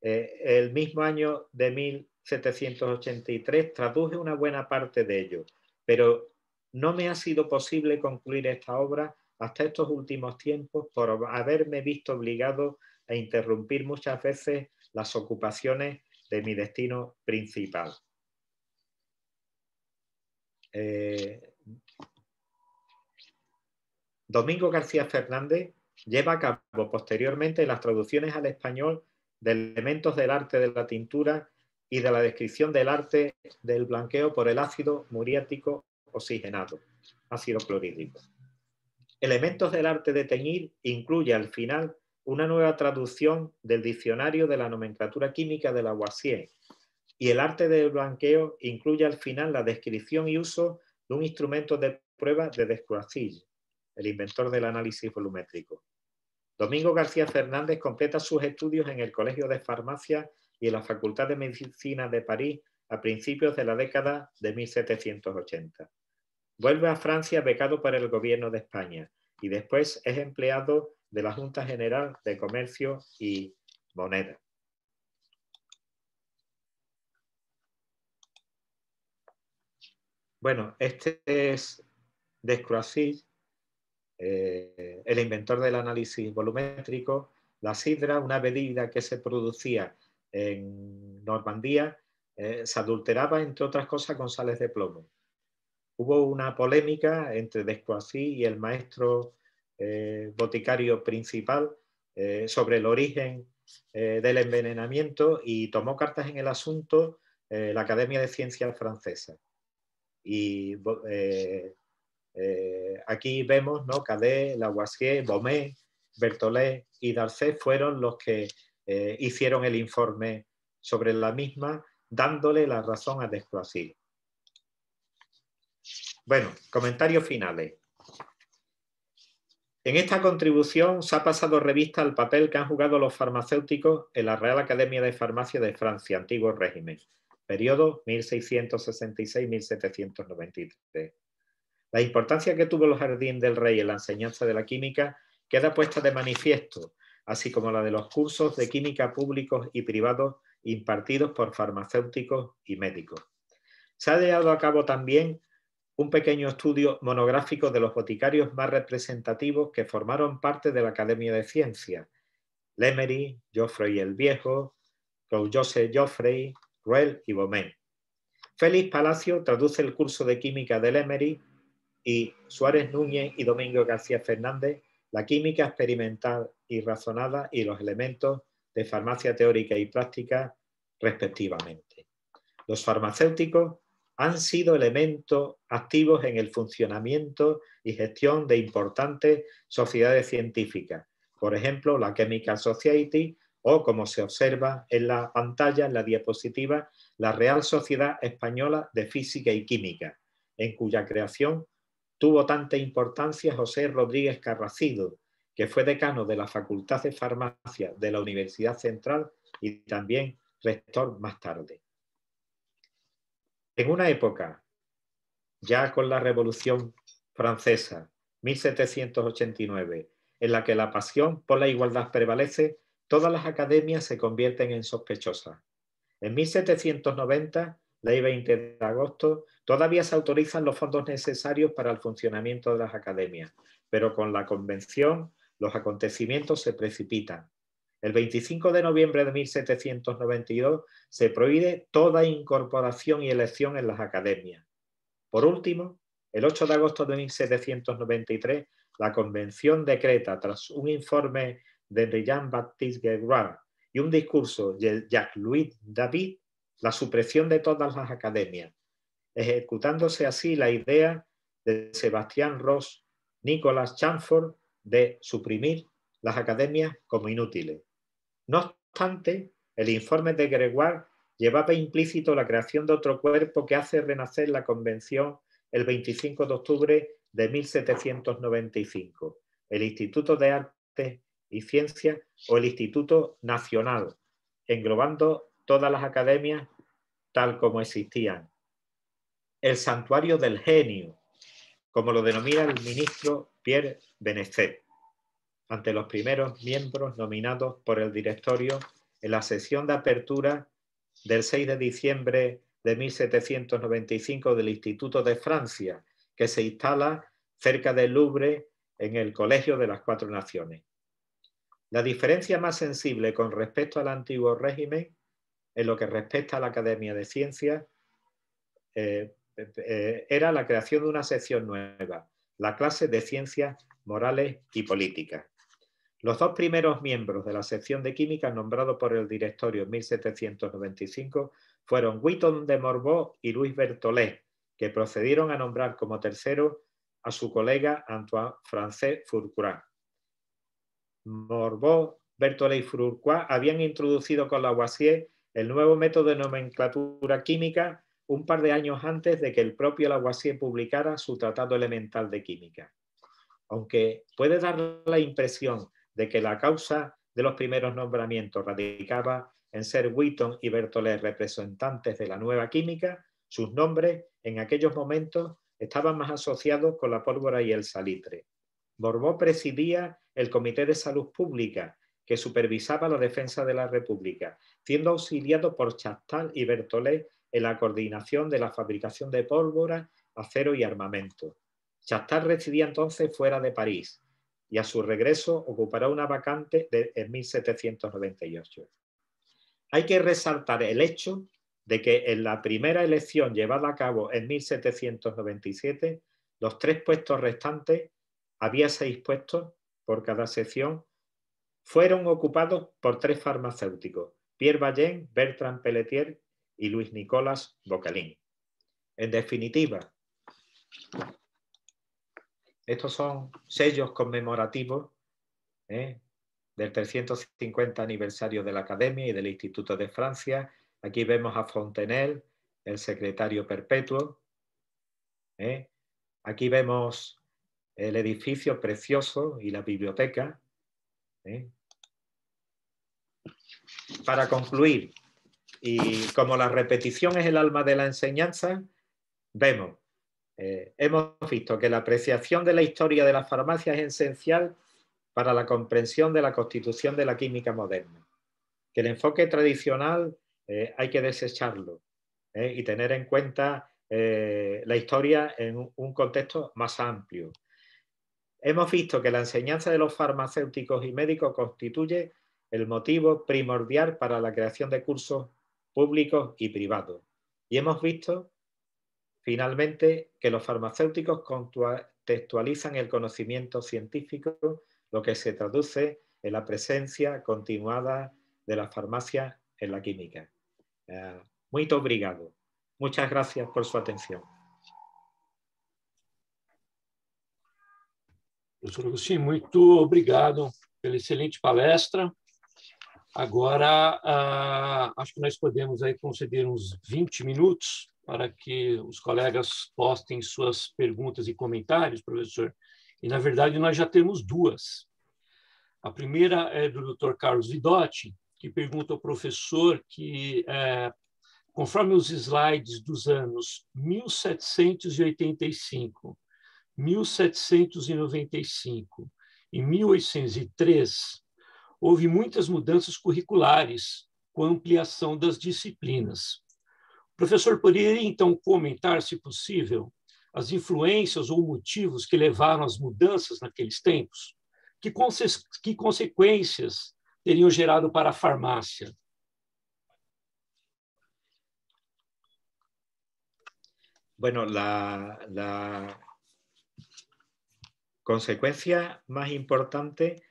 eh, el mismo año de mil setecientos ochenta y tres traduje una buena parte de ellos. Pero no me ha sido posible concluir esta obra hasta estos últimos tiempos por haberme visto obligado a interrumpir muchas veces las ocupaciones de mi destino principal. Eh, Domingo García Fernández lleva a cabo posteriormente las traducciones al español de elementos del arte de la tintura y de la descripción del arte del blanqueo por el ácido muriático oxigenado, ácido clorhídrico. Elementos del arte de teñir incluye al final una nueva traducción del diccionario de la nomenclatura química de Lavoisier, y el arte del blanqueo incluye al final la descripción y uso de un instrumento de prueba de Descoisil, el inventor del análisis volumétrico. Domingo García Fernández completa sus estudios en el Colegio de Farmacia y en la Facultad de Medicina de París a principios de la década de mil setecientos ochenta. Vuelve a Francia becado por el gobierno de España y después es empleado de la Junta General de Comercio y moneda. Bueno, este es de Croissy, eh, el inventor del análisis volumétrico. La sidra, una bebida que se producía en Normandía, eh, se adulteraba, entre otras cosas, con sales de plomo. Hubo una polémica entre Descoisy y el maestro eh, boticario principal eh, sobre el origen eh, del envenenamiento, y tomó cartas en el asunto eh, la Academia de Ciencias Francesa. Y eh, eh, aquí vemos, ¿no?, Cadet, Lavoisier, Beaumet, Berthollet y Darcet fueron los que eh, hicieron el informe sobre la misma, dándole la razón a Descoisy. Bueno, comentarios finales. En esta contribución se ha pasado revista al papel que han jugado los farmacéuticos en la Real Academia de Farmacia de Francia, antiguo régimen, periodo mil seiscientos sesenta y seis a mil setecientos noventa y tres. La importancia que tuvo el Jardín del Rey en la enseñanza de la química queda puesta de manifiesto, así como la de los cursos de química públicos y privados impartidos por farmacéuticos y médicos. Se ha llevado a cabo también un pequeño estudio monográfico de los boticarios más representativos que formaron parte de la Academia de Ciencias: Lemery, Geoffroy el Viejo, Claude-Joseph Geoffroy, Rouelle y Beaumet. Félix Palacio traduce el curso de química de Lemery, y Suárez Núñez y Domingo García Fernández, la química experimental y razonada y los elementos de farmacia teórica y práctica, respectivamente. Los farmacéuticos han sido elementos activos en el funcionamiento y gestión de importantes sociedades científicas, por ejemplo, la Chemical Society o, como se observa en la pantalla, en la diapositiva, la Real Sociedad Española de Física y Química, en cuya creación tuvo tanta importancia José Rodríguez Carracido, que fue decano de la Facultad de Farmacia de la Universidad Central y también rector más tarde. En una época, ya con la Revolución Francesa, mil setecientos ochenta y nueve, en la que la pasión por la igualdad prevalece, todas las academias se convierten en sospechosas. En mil setecientos noventa, ley veinte de agosto, todavía se autorizan los fondos necesarios para el funcionamiento de las academias, pero con la Convención los acontecimientos se precipitan. El veinticinco de noviembre de mil setecientos noventa y dos se prohíbe toda incorporación y elección en las academias. Por último, el ocho de agosto de mil setecientos noventa y tres, la Convención decreta, tras un informe de Jean-Baptiste Guerrard y un discurso de Jacques-Louis David, la supresión de todas las academias, ejecutándose así la idea de Sebastián Ross, Nicolas Chamfort, de suprimir las academias como inútiles. No obstante, el informe de Gregoire llevaba implícito la creación de otro cuerpo que hace renacer la Convención el veinticinco de octubre de mil setecientos noventa y cinco, el Instituto de Artes y Ciencias o el Instituto Nacional, englobando todas las academias tal como existían. El Santuario del Genio, como lo denomina el ministro Pierre Benecet, ante los primeros miembros nominados por el directorio en la sesión de apertura del seis de diciembre de mil setecientos noventa y cinco del Instituto de Francia, que se instala cerca del Louvre en el Colegio de las Cuatro Naciones. La diferencia más sensible con respecto al antiguo régimen, en lo que respecta a la Academia de Ciencias, eh, eh, era la creación de una sección nueva, la clase de Ciencias Morales y Políticas. Los dos primeros miembros de la sección de química nombrados por el directorio en mil setecientos noventa y cinco fueron Guiton de Morbó y Luis Berthollet, que procedieron a nombrar como tercero a su colega Antoine Francés Fourcroy. Morbó, Berthollet y Fourcroy habían introducido con Lavoisier el nuevo método de nomenclatura química un par de años antes de que el propio Lavoisier publicara su Tratado Elemental de Química. Aunque puede dar la impresión de que la causa de los primeros nombramientos radicaba en ser Guiton y Berthollet representantes de la nueva química, sus nombres en aquellos momentos estaban más asociados con la pólvora y el salitre. Morbó presidía el Comité de Salud Pública, que supervisaba la defensa de la República, siendo auxiliado por Chastal y Berthollet en la coordinación de la fabricación de pólvora, acero y armamento. Chastal residía entonces fuera de París y a su regreso ocupará una vacante de, en mil setecientos noventa y ocho. Hay que resaltar el hecho de que en la primera elección llevada a cabo en mil setecientos noventa y siete, los tres puestos restantes, había seis puestos por cada sección, fueron ocupados por tres farmacéuticos, Pierre Bayen, Bertrand Pelletier y Luis Nicolás Vauquelin. En definitiva, estos son sellos conmemorativos ¿eh? del trescientos cincuenta aniversario de la Academia y del Instituto de Francia. Aquí vemos a Fontenelle, el secretario perpetuo. ¿eh? Aquí vemos el edificio precioso y la biblioteca. ¿eh? Para concluir, y como la repetición es el alma de la enseñanza, vemos, eh, hemos visto que la apreciación de la historia de la farmacia es esencial para la comprensión de la constitución de la química moderna, que el enfoque tradicional eh, hay que desecharlo eh, y tener en cuenta eh, la historia en un contexto más amplio. Hemos visto que la enseñanza de los farmacéuticos y médicos constituye el motivo primordial para la creación de cursos públicos y privados. Y hemos visto, finalmente, que los farmacéuticos contextualizan el conocimiento científico, lo que se traduce en la presencia continuada de la farmacia en la química. Eh, muy obrigado. Muchas gracias por su atención. Professor Agustin, muito obrigado pela excelente palestra. Agora, ah, acho que nós podemos aí conceder uns vinte minutos para que os colegas postem suas perguntas e comentários, professor. E, na verdade, nós já temos duas. A primeira é do doutor Carlos Vidotti, que pergunta ao professor que, eh, conforme os slides dos anos mil setecentos e oitenta e cinco, mil setecentos e noventa e cinco e mil oitocentos e três, houve muitas mudanças curriculares com a ampliação das disciplinas. O professor poderia, então, comentar, se possível, as influências ou motivos que levaram às mudanças naqueles tempos? Que, conse que consequências teriam gerado para a farmácia? Bueno, la, la consecuencia más importante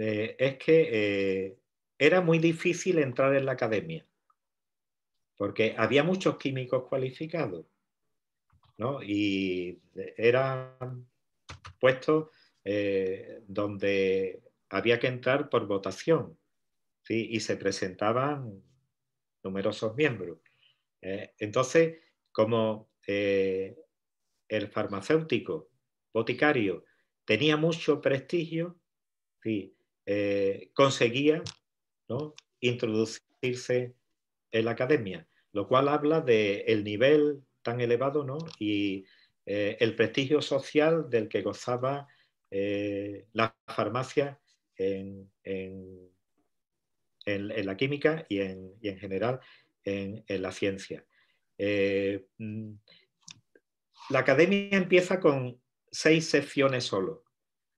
eh, es que eh, era muy difícil entrar en la academia, porque había muchos químicos cualificados, ¿no? Y eran puestos eh, donde había que entrar por votación, ¿sí? Y se presentaban numerosos miembros. Eh, entonces, como eh, el farmacéutico, boticario, tenía mucho prestigio, ¿sí? eh, conseguía, ¿no?, introducirse en la academia, lo cual habla del nivel tan elevado, ¿no?, y eh, el prestigio social del que gozaba eh, la farmacia en, en, en, en la química y en, y en general en, en la ciencia. Eh, la academia empieza con seis secciones solo,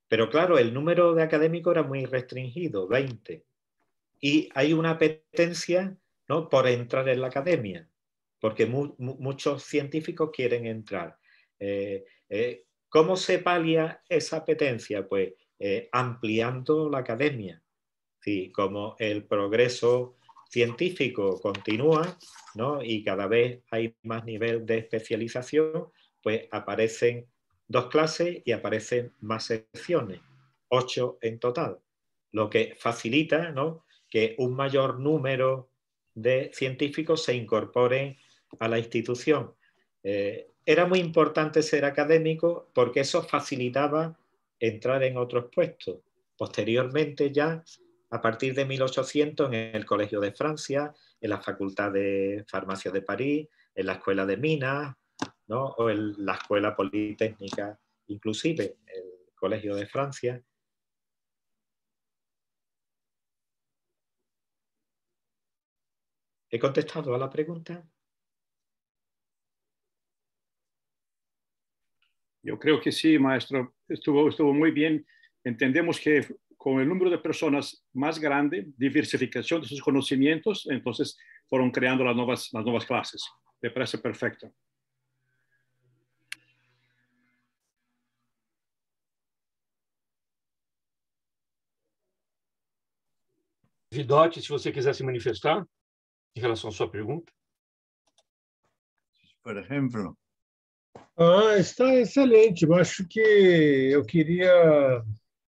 pero claro, el número de académicos era muy restringido, veinte, y hay una apetencia, ¿no?, por entrar en la academia, porque mu muchos científicos quieren entrar. Eh, eh, ¿Cómo se palia esa apetencia? Pues eh, ampliando la academia. Sí, como el progreso científico continúa, ¿no?, y cada vez hay más nivel de especialización, pues aparecen dos clases y aparecen más secciones, ocho en total, lo que facilita, ¿no?, que un mayor número de científicos se incorporen a la institución. Eh, Era muy importante ser académico porque eso facilitaba entrar en otros puestos. Posteriormente ya, a partir de mil ochocientos, en el Colegio de Francia, en la Facultad de Farmacia de París, en la Escuela de Minas, ¿no?, o en la Escuela Politécnica, inclusive el Colegio de Francia. ¿He contestado a la pregunta? Yo creo que sí, maestro. Estuvo, estuvo muy bien. Entendemos que con el número de personas más grande, diversificación de sus conocimientos, entonces fueron creando las nuevas, las nuevas clases. Me parece perfecto. Vidotti, si você quiser se manifestar em relação à sua pergunta. Por exemplo. Ah, está excelente. Eu acho que eu queria...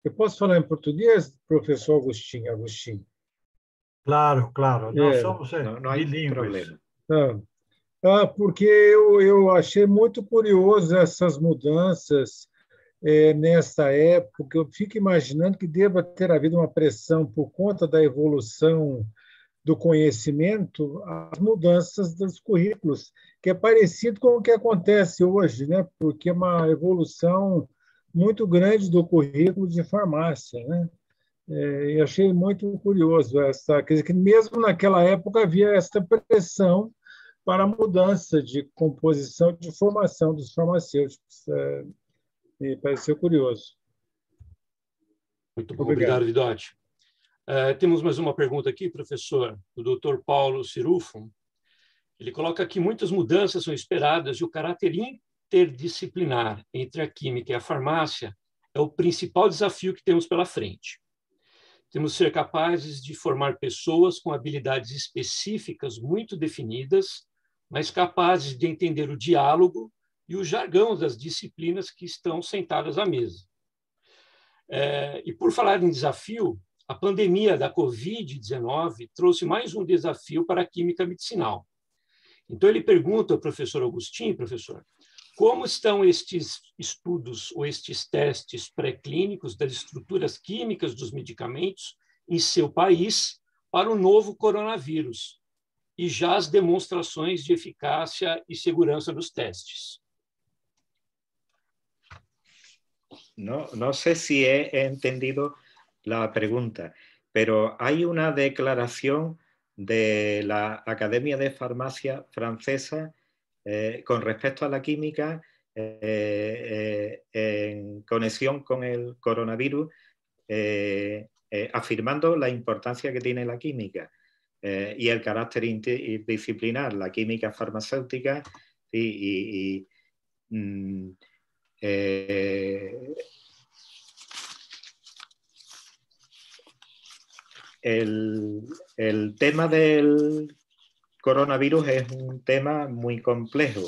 Eu posso falar em português, professor Agustin? Agustin. Claro, claro. Nós é, somos não, não bilíngues. Ah, ah, porque eu, eu achei muito curioso essas mudanças É, nessa época, eu fico imaginando que deva ter havido uma pressão por conta da evolução do conhecimento, as mudanças dos currículos, que é parecido com o que acontece hoje, né? Porque é uma evolução muito grande do currículo de farmácia, né? É, eu achei muito curioso essa, quer dizer, que mesmo naquela época havia essa pressão para a mudança de composição, de formação dos farmacêuticos. É, Me pareceu curioso. Muito bom, obrigado, obrigado Vidotti. Uh, temos mais uma pergunta aqui, professor, do doutor Paulo Cirufo. Ele coloca aqui muitas mudanças são esperadas e o caráter interdisciplinar entre a química e a farmácia é o principal desafio que temos pela frente. Temos que ser capazes de formar pessoas com habilidades específicas muito definidas, mas capazes de entender o diálogo e o jargão das disciplinas que estão sentadas à mesa. É, e por falar em desafio, a pandemia da covid dezenove trouxe mais um desafio para a química medicinal. Então, ele pergunta ao professor Agustin, professor, como estão estes estudos ou estes testes pré-clínicos das estruturas químicas dos medicamentos em seu país para o novo coronavírus e já as demonstrações de eficácia e segurança dos testes? No, no sé si he, he entendido la pregunta, pero hay una declaración de la Academia de Farmacia francesa eh, con respecto a la química eh, eh, en conexión con el coronavirus, eh, eh, afirmando la importancia que tiene la química eh, y el carácter interdisciplinar, la química farmacéutica y... y, y mm, Eh, el, el tema del coronavirus es un tema muy complejo,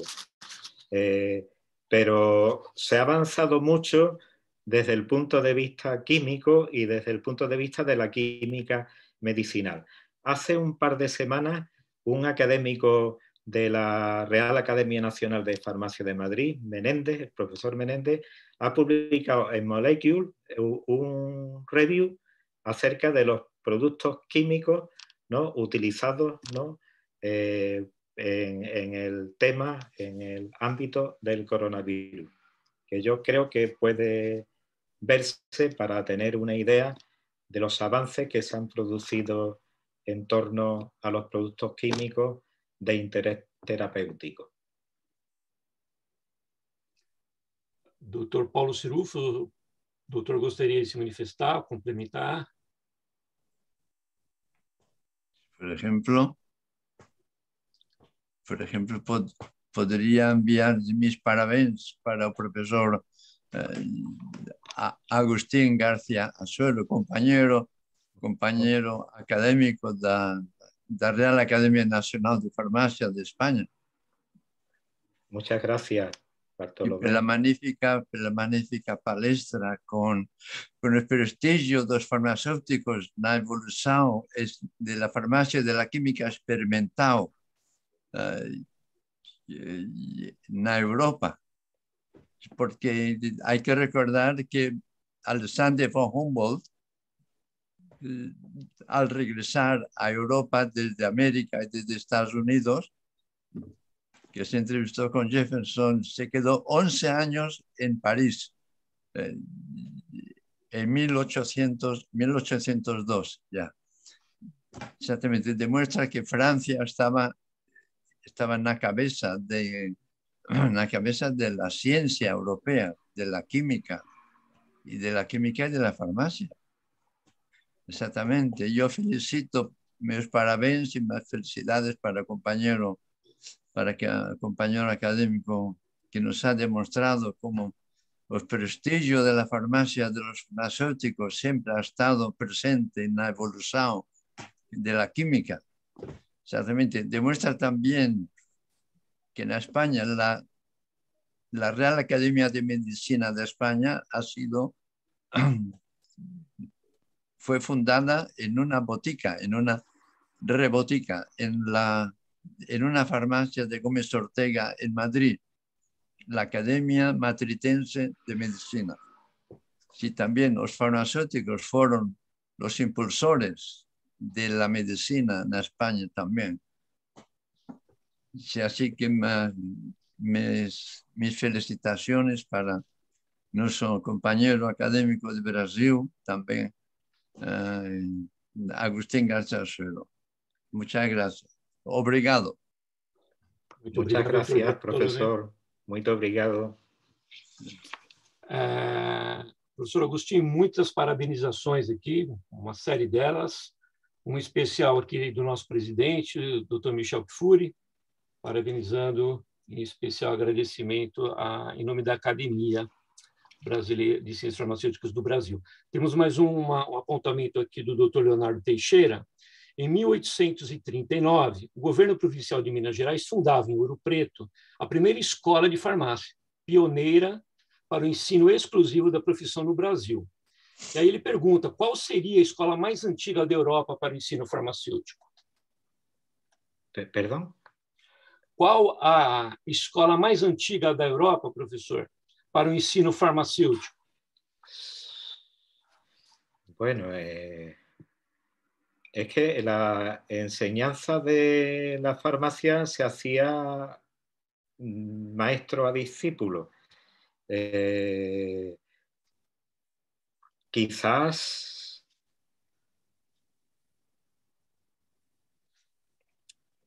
eh, pero se ha avanzado mucho desde el punto de vista químico y desde el punto de vista de la química medicinal. Hace un par de semanas, un académico de la Real Academia Nacional de Farmacia de Madrid, Menéndez, el profesor Menéndez, ha publicado en Molecule un review acerca de los productos químicos, ¿no?, utilizados, ¿no?, eh, en, en el tema, en el ámbito del coronavirus, que yo creo que puede verse para tener una idea de los avances que se han producido en torno a los productos químicos de interés terapêutico. doutor Paulo Cirufo, doutor gostaria de se manifestar, complementar? Por ejemplo, por ejemplo pod podría enviar mis parabéns para el profesor eh, Agustin Garcia Asuero, compañero, compañero académico da de Real Academia Nacional de Farmacia de España. Muchas gracias, Bartolo. La magnífica, la magnífica palestra con, con el prestigio de los farmacéuticos, la evolución de la farmacia y de la química experimental eh, en Europa. Porque hay que recordar que Alexander von Humboldt, al regresar a Europa desde América y desde Estados Unidos, que se entrevistó con Jefferson, se quedó once años en París, eh, en mil ochocientos, mil ochocientos dos ya. exactamente, demuestra que Francia estaba, estaba en la cabeza de, en la cabeza de la ciencia europea, de la química, y de la química y de la farmacia. Exactamente, yo felicito, mis parabéns y más felicidades para el compañero, para que, el compañero académico que nos ha demostrado cómo el prestigio de la farmacia, de los farmacéuticos, siempre ha estado presente en la evolución de la química. Exactamente, demuestra también que en España la, la Real Academia de Medicina de España ha sido... fue fundada en una botica, en una rebotica, en, la, en una farmacia de Gómez Ortega en Madrid, la Academia Matritense de Medicina. Sí, también los farmacéuticos fueron los impulsores de la medicina en España también. Sí, así que me, mis, mis felicitaciones para nuestro compañero académico de Brasil también, Uh, Agustin Garcia Asuero. Muchas gracias. Obrigado. Muchas gracias, profesor. Muy obrigado. Uh, professor Agustin, muitas parabenizações aqui, uma série delas. Um especial aqui do nosso presidente, doutor Michel Kfouri, parabenizando, em especial agradecimento a, em nome da Academia Brasileira de Ciências Farmacêuticas do Brasil. Temos mais uma, um apontamento aqui do doutor Leonardo Teixeira. Em mil oitocentos e trinta e nove, o governo provincial de Minas Gerais fundava em Ouro Preto a primeira escola de farmácia, pioneira para o ensino exclusivo da profissão no Brasil. E aí ele pergunta, qual seria a escola mais antiga da Europa para o ensino farmacêutico? Perdão? Qual a escola mais antiga da Europa, professor, para o ensino farmacêutico? Bueno, eh, es que la enseñanza de la farmacia se hacía maestro a discípulo. Eh, quizás,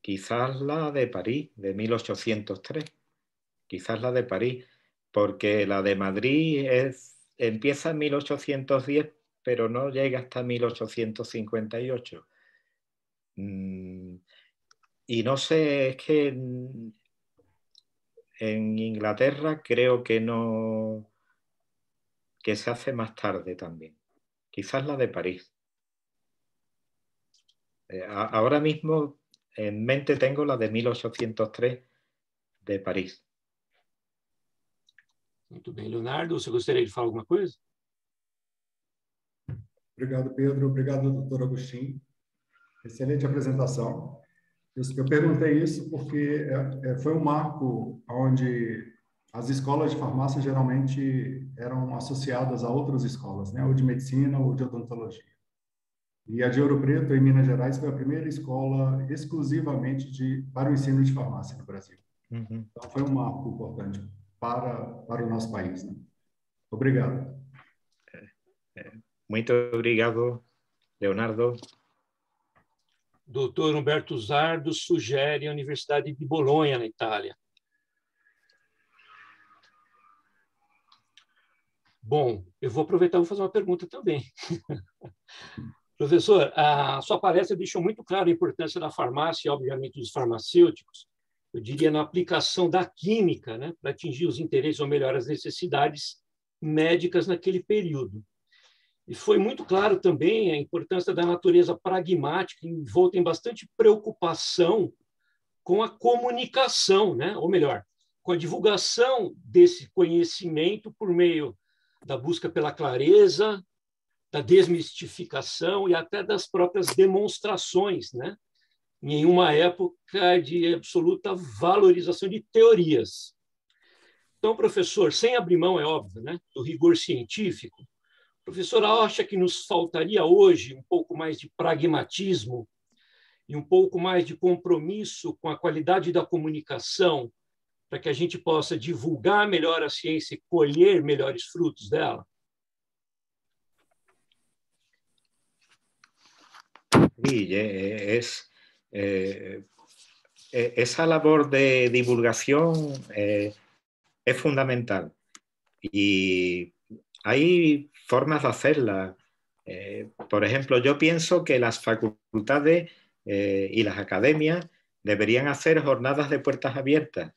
quizás la de París, de mil ochocientos tres, quizás la de París. Porque la de Madrid es, empieza en mil ochocientos diez, pero no llega hasta mil ochocientos cincuenta y ocho. Y no sé, es que en, en Inglaterra creo que no, que se hace más tarde también. Quizás la de París. Ahora mismo en mente tengo la de mil ochocientos tres de París. Muito bem, Leonardo, você gostaria de falar alguma coisa? Obrigado, Pedro. Obrigado, doutor Agustin. Excelente apresentação. Eu, eu perguntei isso porque é, é, foi um marco onde as escolas de farmácia geralmente eram associadas a outras escolas, né? Ou de medicina ou de odontologia. E a de Ouro Preto, em Minas Gerais, foi a primeira escola exclusivamente de, para o ensino de farmácia no Brasil. Uhum. Então, foi um marco importante para, para o nosso país, né? Obrigado. Muito obrigado, Leonardo. Doutor Humberto Zardo sugere a Universidade de Bolonha, na Itália. Bom, eu vou aproveitar e vou fazer uma pergunta também. Professor, a sua palestra deixou muito claro a importância da farmácia e, obviamente, dos farmacêuticos, eu diria, na aplicação da química, né, para atingir os interesses, ou melhor, as necessidades médicas naquele período. E foi muito claro também a importância da natureza pragmática, envolta em bastante preocupação com a comunicação, né, ou melhor, com a divulgação desse conhecimento por meio da busca pela clareza, da desmistificação e até das próprias demonstrações, né? Em uma época de absoluta valorização de teorias. Então, professor, sem abrir mão, é óbvio, né, do rigor científico, o professor acha que nos faltaria hoje um pouco mais de pragmatismo e um pouco mais de compromisso com a qualidade da comunicação para que a gente possa divulgar melhor a ciência e colher melhores frutos dela? Sí, es, eh, esa labor de divulgación eh, es fundamental y hay formas de hacerla. Eh, por ejemplo, yo pienso que las facultades eh, y las academias deberían hacer jornadas de puertas abiertas,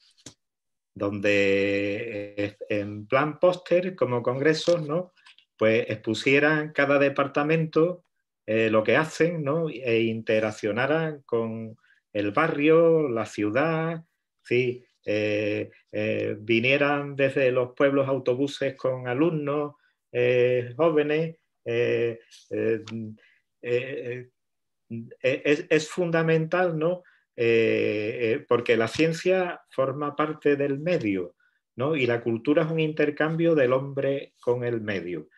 donde eh, en plan póster, como congresos, ¿no? Pues expusieran cada departamento eh, lo que hacen, ¿no? E interaccionaran con el barrio, la ciudad, ¿sí? eh, eh, vinieran desde los pueblos autobuses con alumnos eh, jóvenes. Eh, eh, eh, eh, es, es fundamental, ¿no? Eh, eh, porque la ciencia forma parte del medio, ¿no? Y la cultura es un intercambio del hombre con el medio.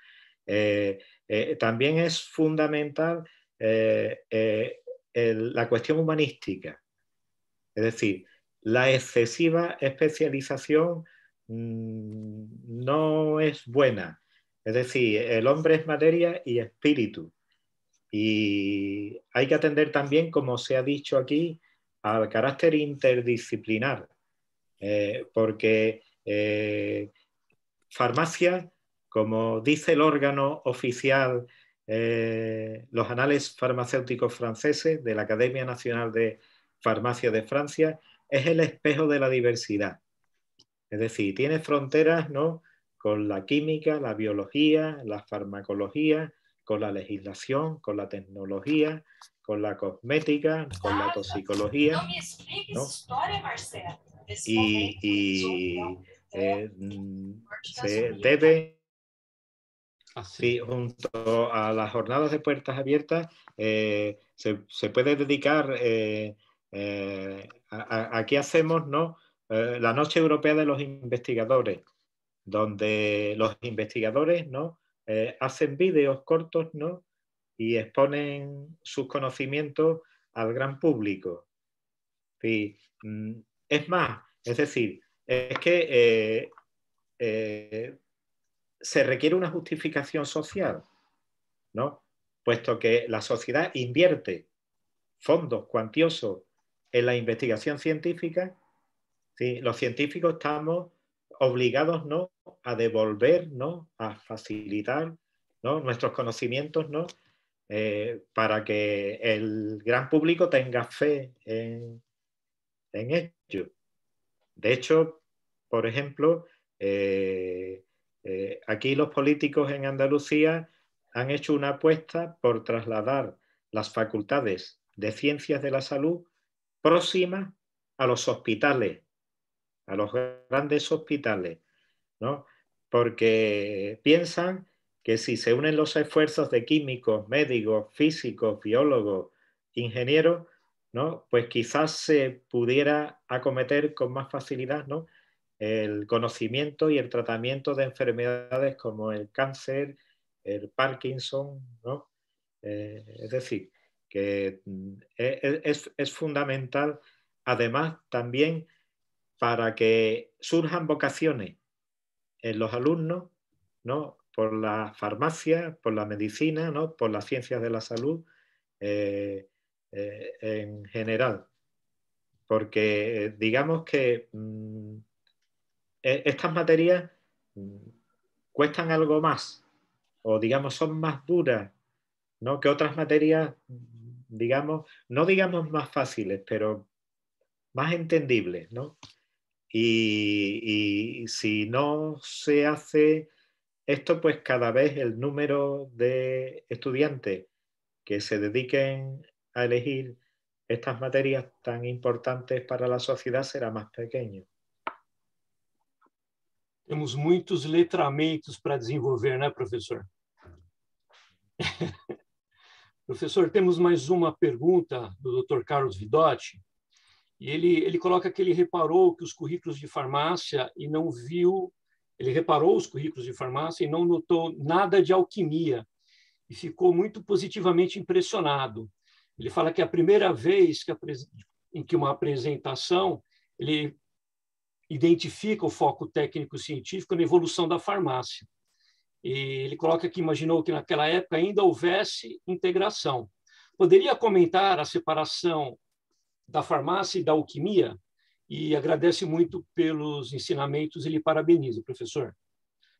Eh, eh, también es fundamental eh, eh, el, la cuestión humanística, es decir, la excesiva especialización mmm, no es buena. Es decir, el hombre es materia y espíritu. Y hay que atender también, como se ha dicho aquí, al carácter interdisciplinar. Eh, porque eh, farmacia, como dice el órgano oficial, eh, los anales farmacéuticos franceses de la Academia Nacional de Farmacia de Francia, es el espejo de la diversidad. Es decir, tiene fronteras, ¿no?, con la química, la biología, la farmacología, con la legislación, con la tecnología, con la cosmética, con la toxicología, ¿no? Y, y eh, se debe, sí, junto a las jornadas de puertas abiertas, eh, se, se puede dedicar eh, eh, a, a qué hacemos, ¿no? Eh, la Noche Europea de los Investigadores, donde los investigadores, ¿no?, eh, hacen vídeos cortos, ¿no?, y exponen sus conocimientos al gran público. Sí. Es más, es decir, es que eh, eh, se requiere una justificación social, ¿no?, puesto que la sociedad invierte fondos cuantiosos en la investigación científica, ¿sí? Los científicos estamos obligados, ¿no?, a devolver, ¿no?, a facilitar, ¿no?, nuestros conocimientos, ¿no?, eh, para que el gran público tenga fe en, en ello. De hecho, por ejemplo, eh, eh, aquí los políticos en Andalucía han hecho una apuesta por trasladar las facultades de ciencias de la salud próximas a los hospitales, a los grandes hospitales, ¿no? Porque piensan que si se unen los esfuerzos de químicos, médicos, físicos, biólogos, ingenieros, ¿no?, pues quizás se pudiera acometer con más facilidad, ¿no?, el conocimiento y el tratamiento de enfermedades como el cáncer, el Parkinson, ¿no? Eh, es decir, que es, es fundamental, además, también para que surjan vocaciones en los alumnos, ¿no?, por la farmacia, por la medicina, ¿no?, por las ciencias de la salud eh, eh, en general. Porque digamos que mmm, estas materias mmm, cuestan algo más, o digamos son más duras, ¿no?, que otras materias, digamos, no digamos más fáciles, pero más entendibles, ¿no? Y, y si no se hace esto, pues cada vez el número de estudiantes que se dediquen a elegir estas materias tan importantes para la sociedad será más pequeño. Tenemos muchos letramentos para desenvolver, ¿no, profesor? Profesor, tenemos más una pregunta do doctor Carlos Vidotti. E ele, ele coloca que ele reparou que os currículos de farmácia e não viu, ele reparou os currículos de farmácia e não notou nada de alquimia e ficou muito positivamente impressionado. Ele fala que é a primeira vez que a, em que uma apresentação ele identifica o foco técnico-científico na evolução da farmácia. E ele coloca que imaginou que naquela época ainda houvesse integração. Poderia comentar a separação da farmácia e da alquimia? E agradece muito pelos ensinamentos e lhe parabeniza, professor.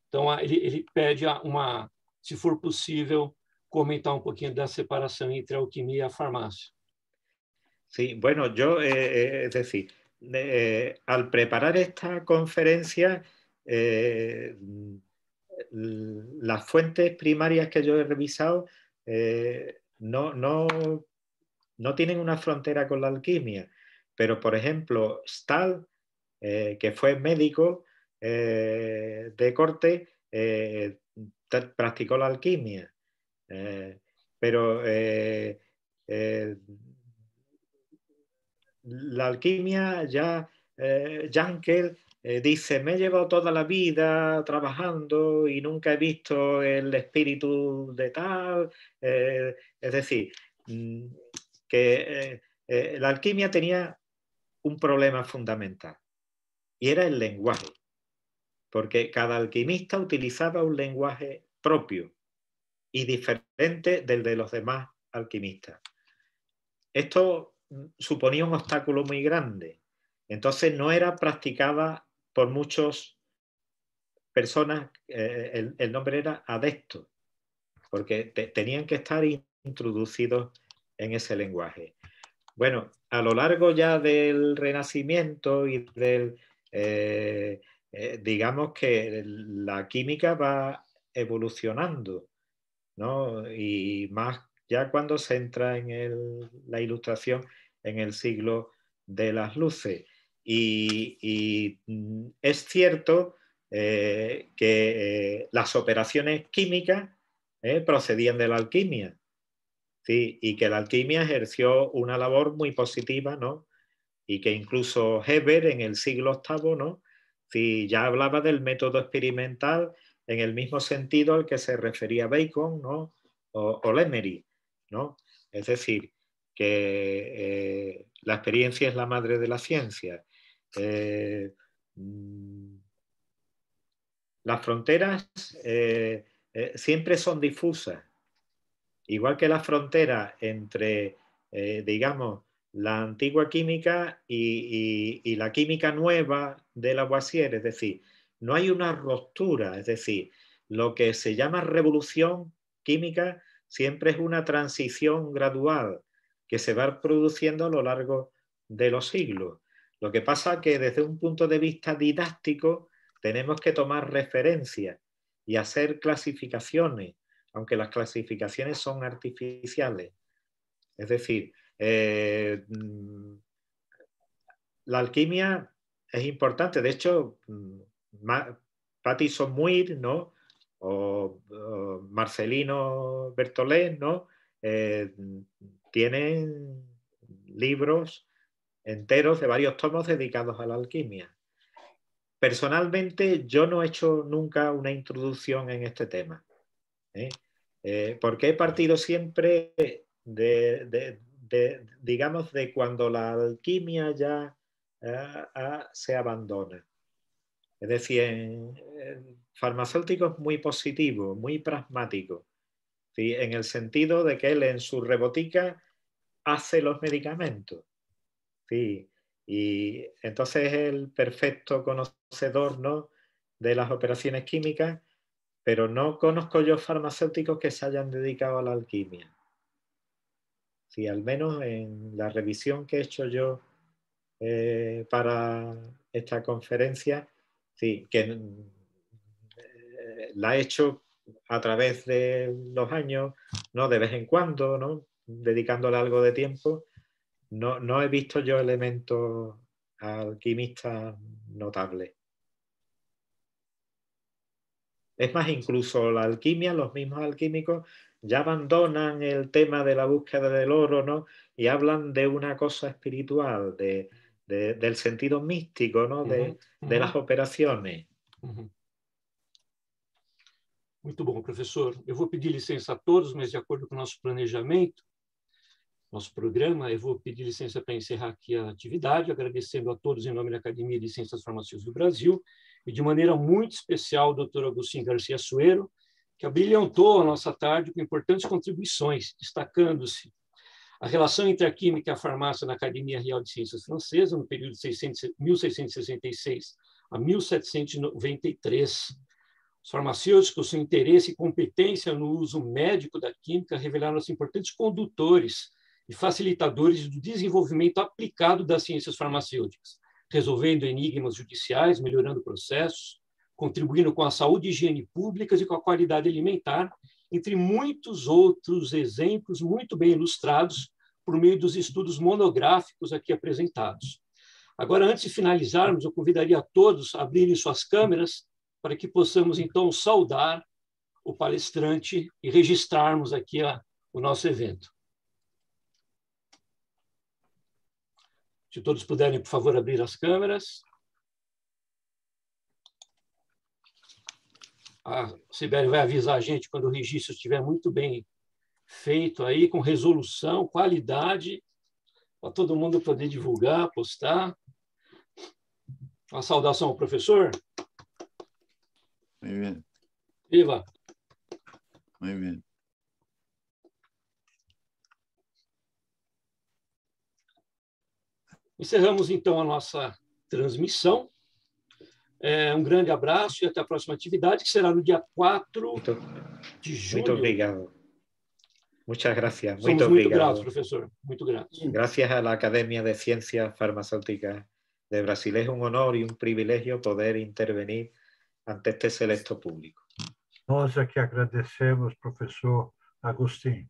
Então, ele, ele pede uma, se for possível, comentar um pouquinho da separação entre a alquimia e a farmácia. Sí, bueno, yo, eh, es decir, eh, al preparar esta conferencia, eh, las fuentes primarias que yo he revisado eh, no, no, no tienen una frontera con la alquimia, pero, por ejemplo, Stahl, eh, que fue médico eh, de corte, eh, practicó la alquimia, eh, pero... Eh, eh, la alquimia, ya eh, Jankel eh, dice, me he llevado toda la vida trabajando y nunca he visto el espíritu de tal. Eh, es decir, que eh, eh, la alquimia tenía un problema fundamental y era el lenguaje, porque cada alquimista utilizaba un lenguaje propio y diferente del de los demás alquimistas. Esto suponía un obstáculo muy grande, entonces no era practicada por muchas personas, eh, el, el nombre era adepto, porque te, tenían que estar introducidos en ese lenguaje. Bueno, a lo largo ya del Renacimiento y del, eh, eh, digamos que la química va evolucionando, ¿no? Y más ya cuando se entra en el, la ilustración en el siglo de las luces. Y, y es cierto eh, que eh, las operaciones químicas eh, procedían de la alquimia, ¿sí? Y que la alquimia ejerció una labor muy positiva, ¿no? Y que incluso Heber en el siglo octavo, ¿no? Sí, ya hablaba del método experimental en el mismo sentido al que se refería Bacon, ¿no? o, o Lemery, ¿no? Es decir, que eh, la experiencia es la madre de la ciencia. Eh, las fronteras eh, eh, siempre son difusas, igual que la frontera entre, eh, digamos, la antigua química y, y, y la química nueva de Lavoisier. Es decir, no hay una ruptura, es decir, lo que se llama revolución química siempre es una transición gradual que se va produciendo a lo largo de los siglos. Lo que pasa es que desde un punto de vista didáctico tenemos que tomar referencias y hacer clasificaciones, aunque las clasificaciones son artificiales. Es decir, eh, la alquimia es importante. De hecho, Pattison Muir, ¿no? O, o Marcelino Bertollet, ¿no? Eh, tienen libros enteros de varios tomos dedicados a la alquimia. Personalmente yo no he hecho nunca una introducción en este tema, ¿eh? Eh, porque he partido siempre de, de, de, digamos, de cuando la alquimia ya eh, a, se abandona. Es decir, en, en farmacéutico es muy positivo, muy pragmático, ¿sí? En el sentido de que él en su rebotica hace los medicamentos, ¿sí? Y entonces es el perfecto conocedor, ¿no? de las operaciones químicas, pero no conozco yo farmacéuticos que se hayan dedicado a la alquimia, ¿sí? Al menos en la revisión que he hecho yo eh, para esta conferencia, sí, que la he hecho a través de los años, ¿no? De vez en cuando, ¿no? Dedicándole algo de tiempo. No, no he visto yo elementos alquimistas notables. Es más, incluso la alquimia, los mismos alquímicos ya abandonan el tema de la búsqueda del oro, ¿no? Y hablan de una cosa espiritual, de... De, del sentido místico, ¿no? de, uhum, uhum. de las operaciones. Uhum. Muito bom, professor. Eu vou pedir licença a todos, mas de acordo com o nosso planejamento, nosso programa, eu vou pedir licença para encerrar aqui a atividade, agradecendo a todos em nome da Academia de Ciências Farmacêuticas do Brasil e de maneira muito especial ao doutor Agustin Garcia Asuero, que abrilhantou a nossa tarde com importantes contribuições, destacando-se A relação entre a química e a farmácia na Academia Real de Ciências Francesa, no período de mil seiscentos e sessenta e seis a mil setecentos e noventa e três. Os farmacêuticos, seu interesse e competência no uso médico da química revelaram-se importantes condutores e facilitadores do desenvolvimento aplicado das ciências farmacêuticas, resolvendo enigmas judiciais, melhorando processos, contribuindo com a saúde e higiene públicas e com a qualidade alimentar, entre muitos outros exemplos muito bem ilustrados por meio dos estudos monográficos aqui apresentados. Agora, antes de finalizarmos, eu convidaria a todos a abrirem suas câmeras para que possamos, então, saudar o palestrante e registrarmos aqui a, o nosso evento. Se todos puderem, por favor, abrir as câmeras. A Sibeli vai avisar a gente quando o registro estiver muito bem feito aí, com resolução, qualidade, para todo mundo poder divulgar, postar. Uma saudação ao professor. Muy bien. Viva. Muy bien. Encerramos, então, a nossa transmissão. É, um grande abraço e até a próxima atividade, que será no dia quatro de julho. Muito obrigado. Muchas gracias. Somos muito, muito gratos, professor. Muito gratos. Gracias a la Academia de Ciencias Farmacéuticas de Brasil. Es un honor y un privilegio poder intervenir ante este selecto público. Nós é que agradecemos, professor Agustin.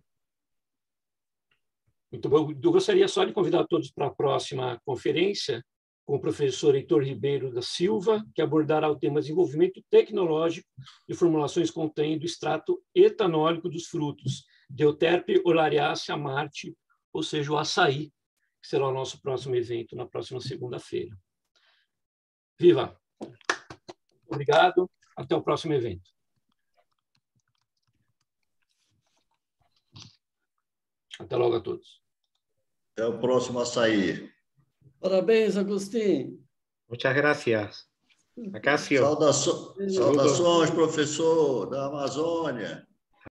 Muito bom. Eu gostaria só de convidar todos para a próxima conferência com o professor Heitor Ribeiro da Silva, que abordará o tema desenvolvimento tecnológico de formulações contendo extrato etanólico dos frutos, Deuterpe olariacea Marte, ou seja, o açaí, que será o nosso próximo evento na próxima segunda-feira. Viva! Obrigado. Até o próximo evento. Até logo a todos. Até o próximo açaí. Parabéns, Agustin. Muchas gracias. Acácio. Saudações, professor da Amazônia.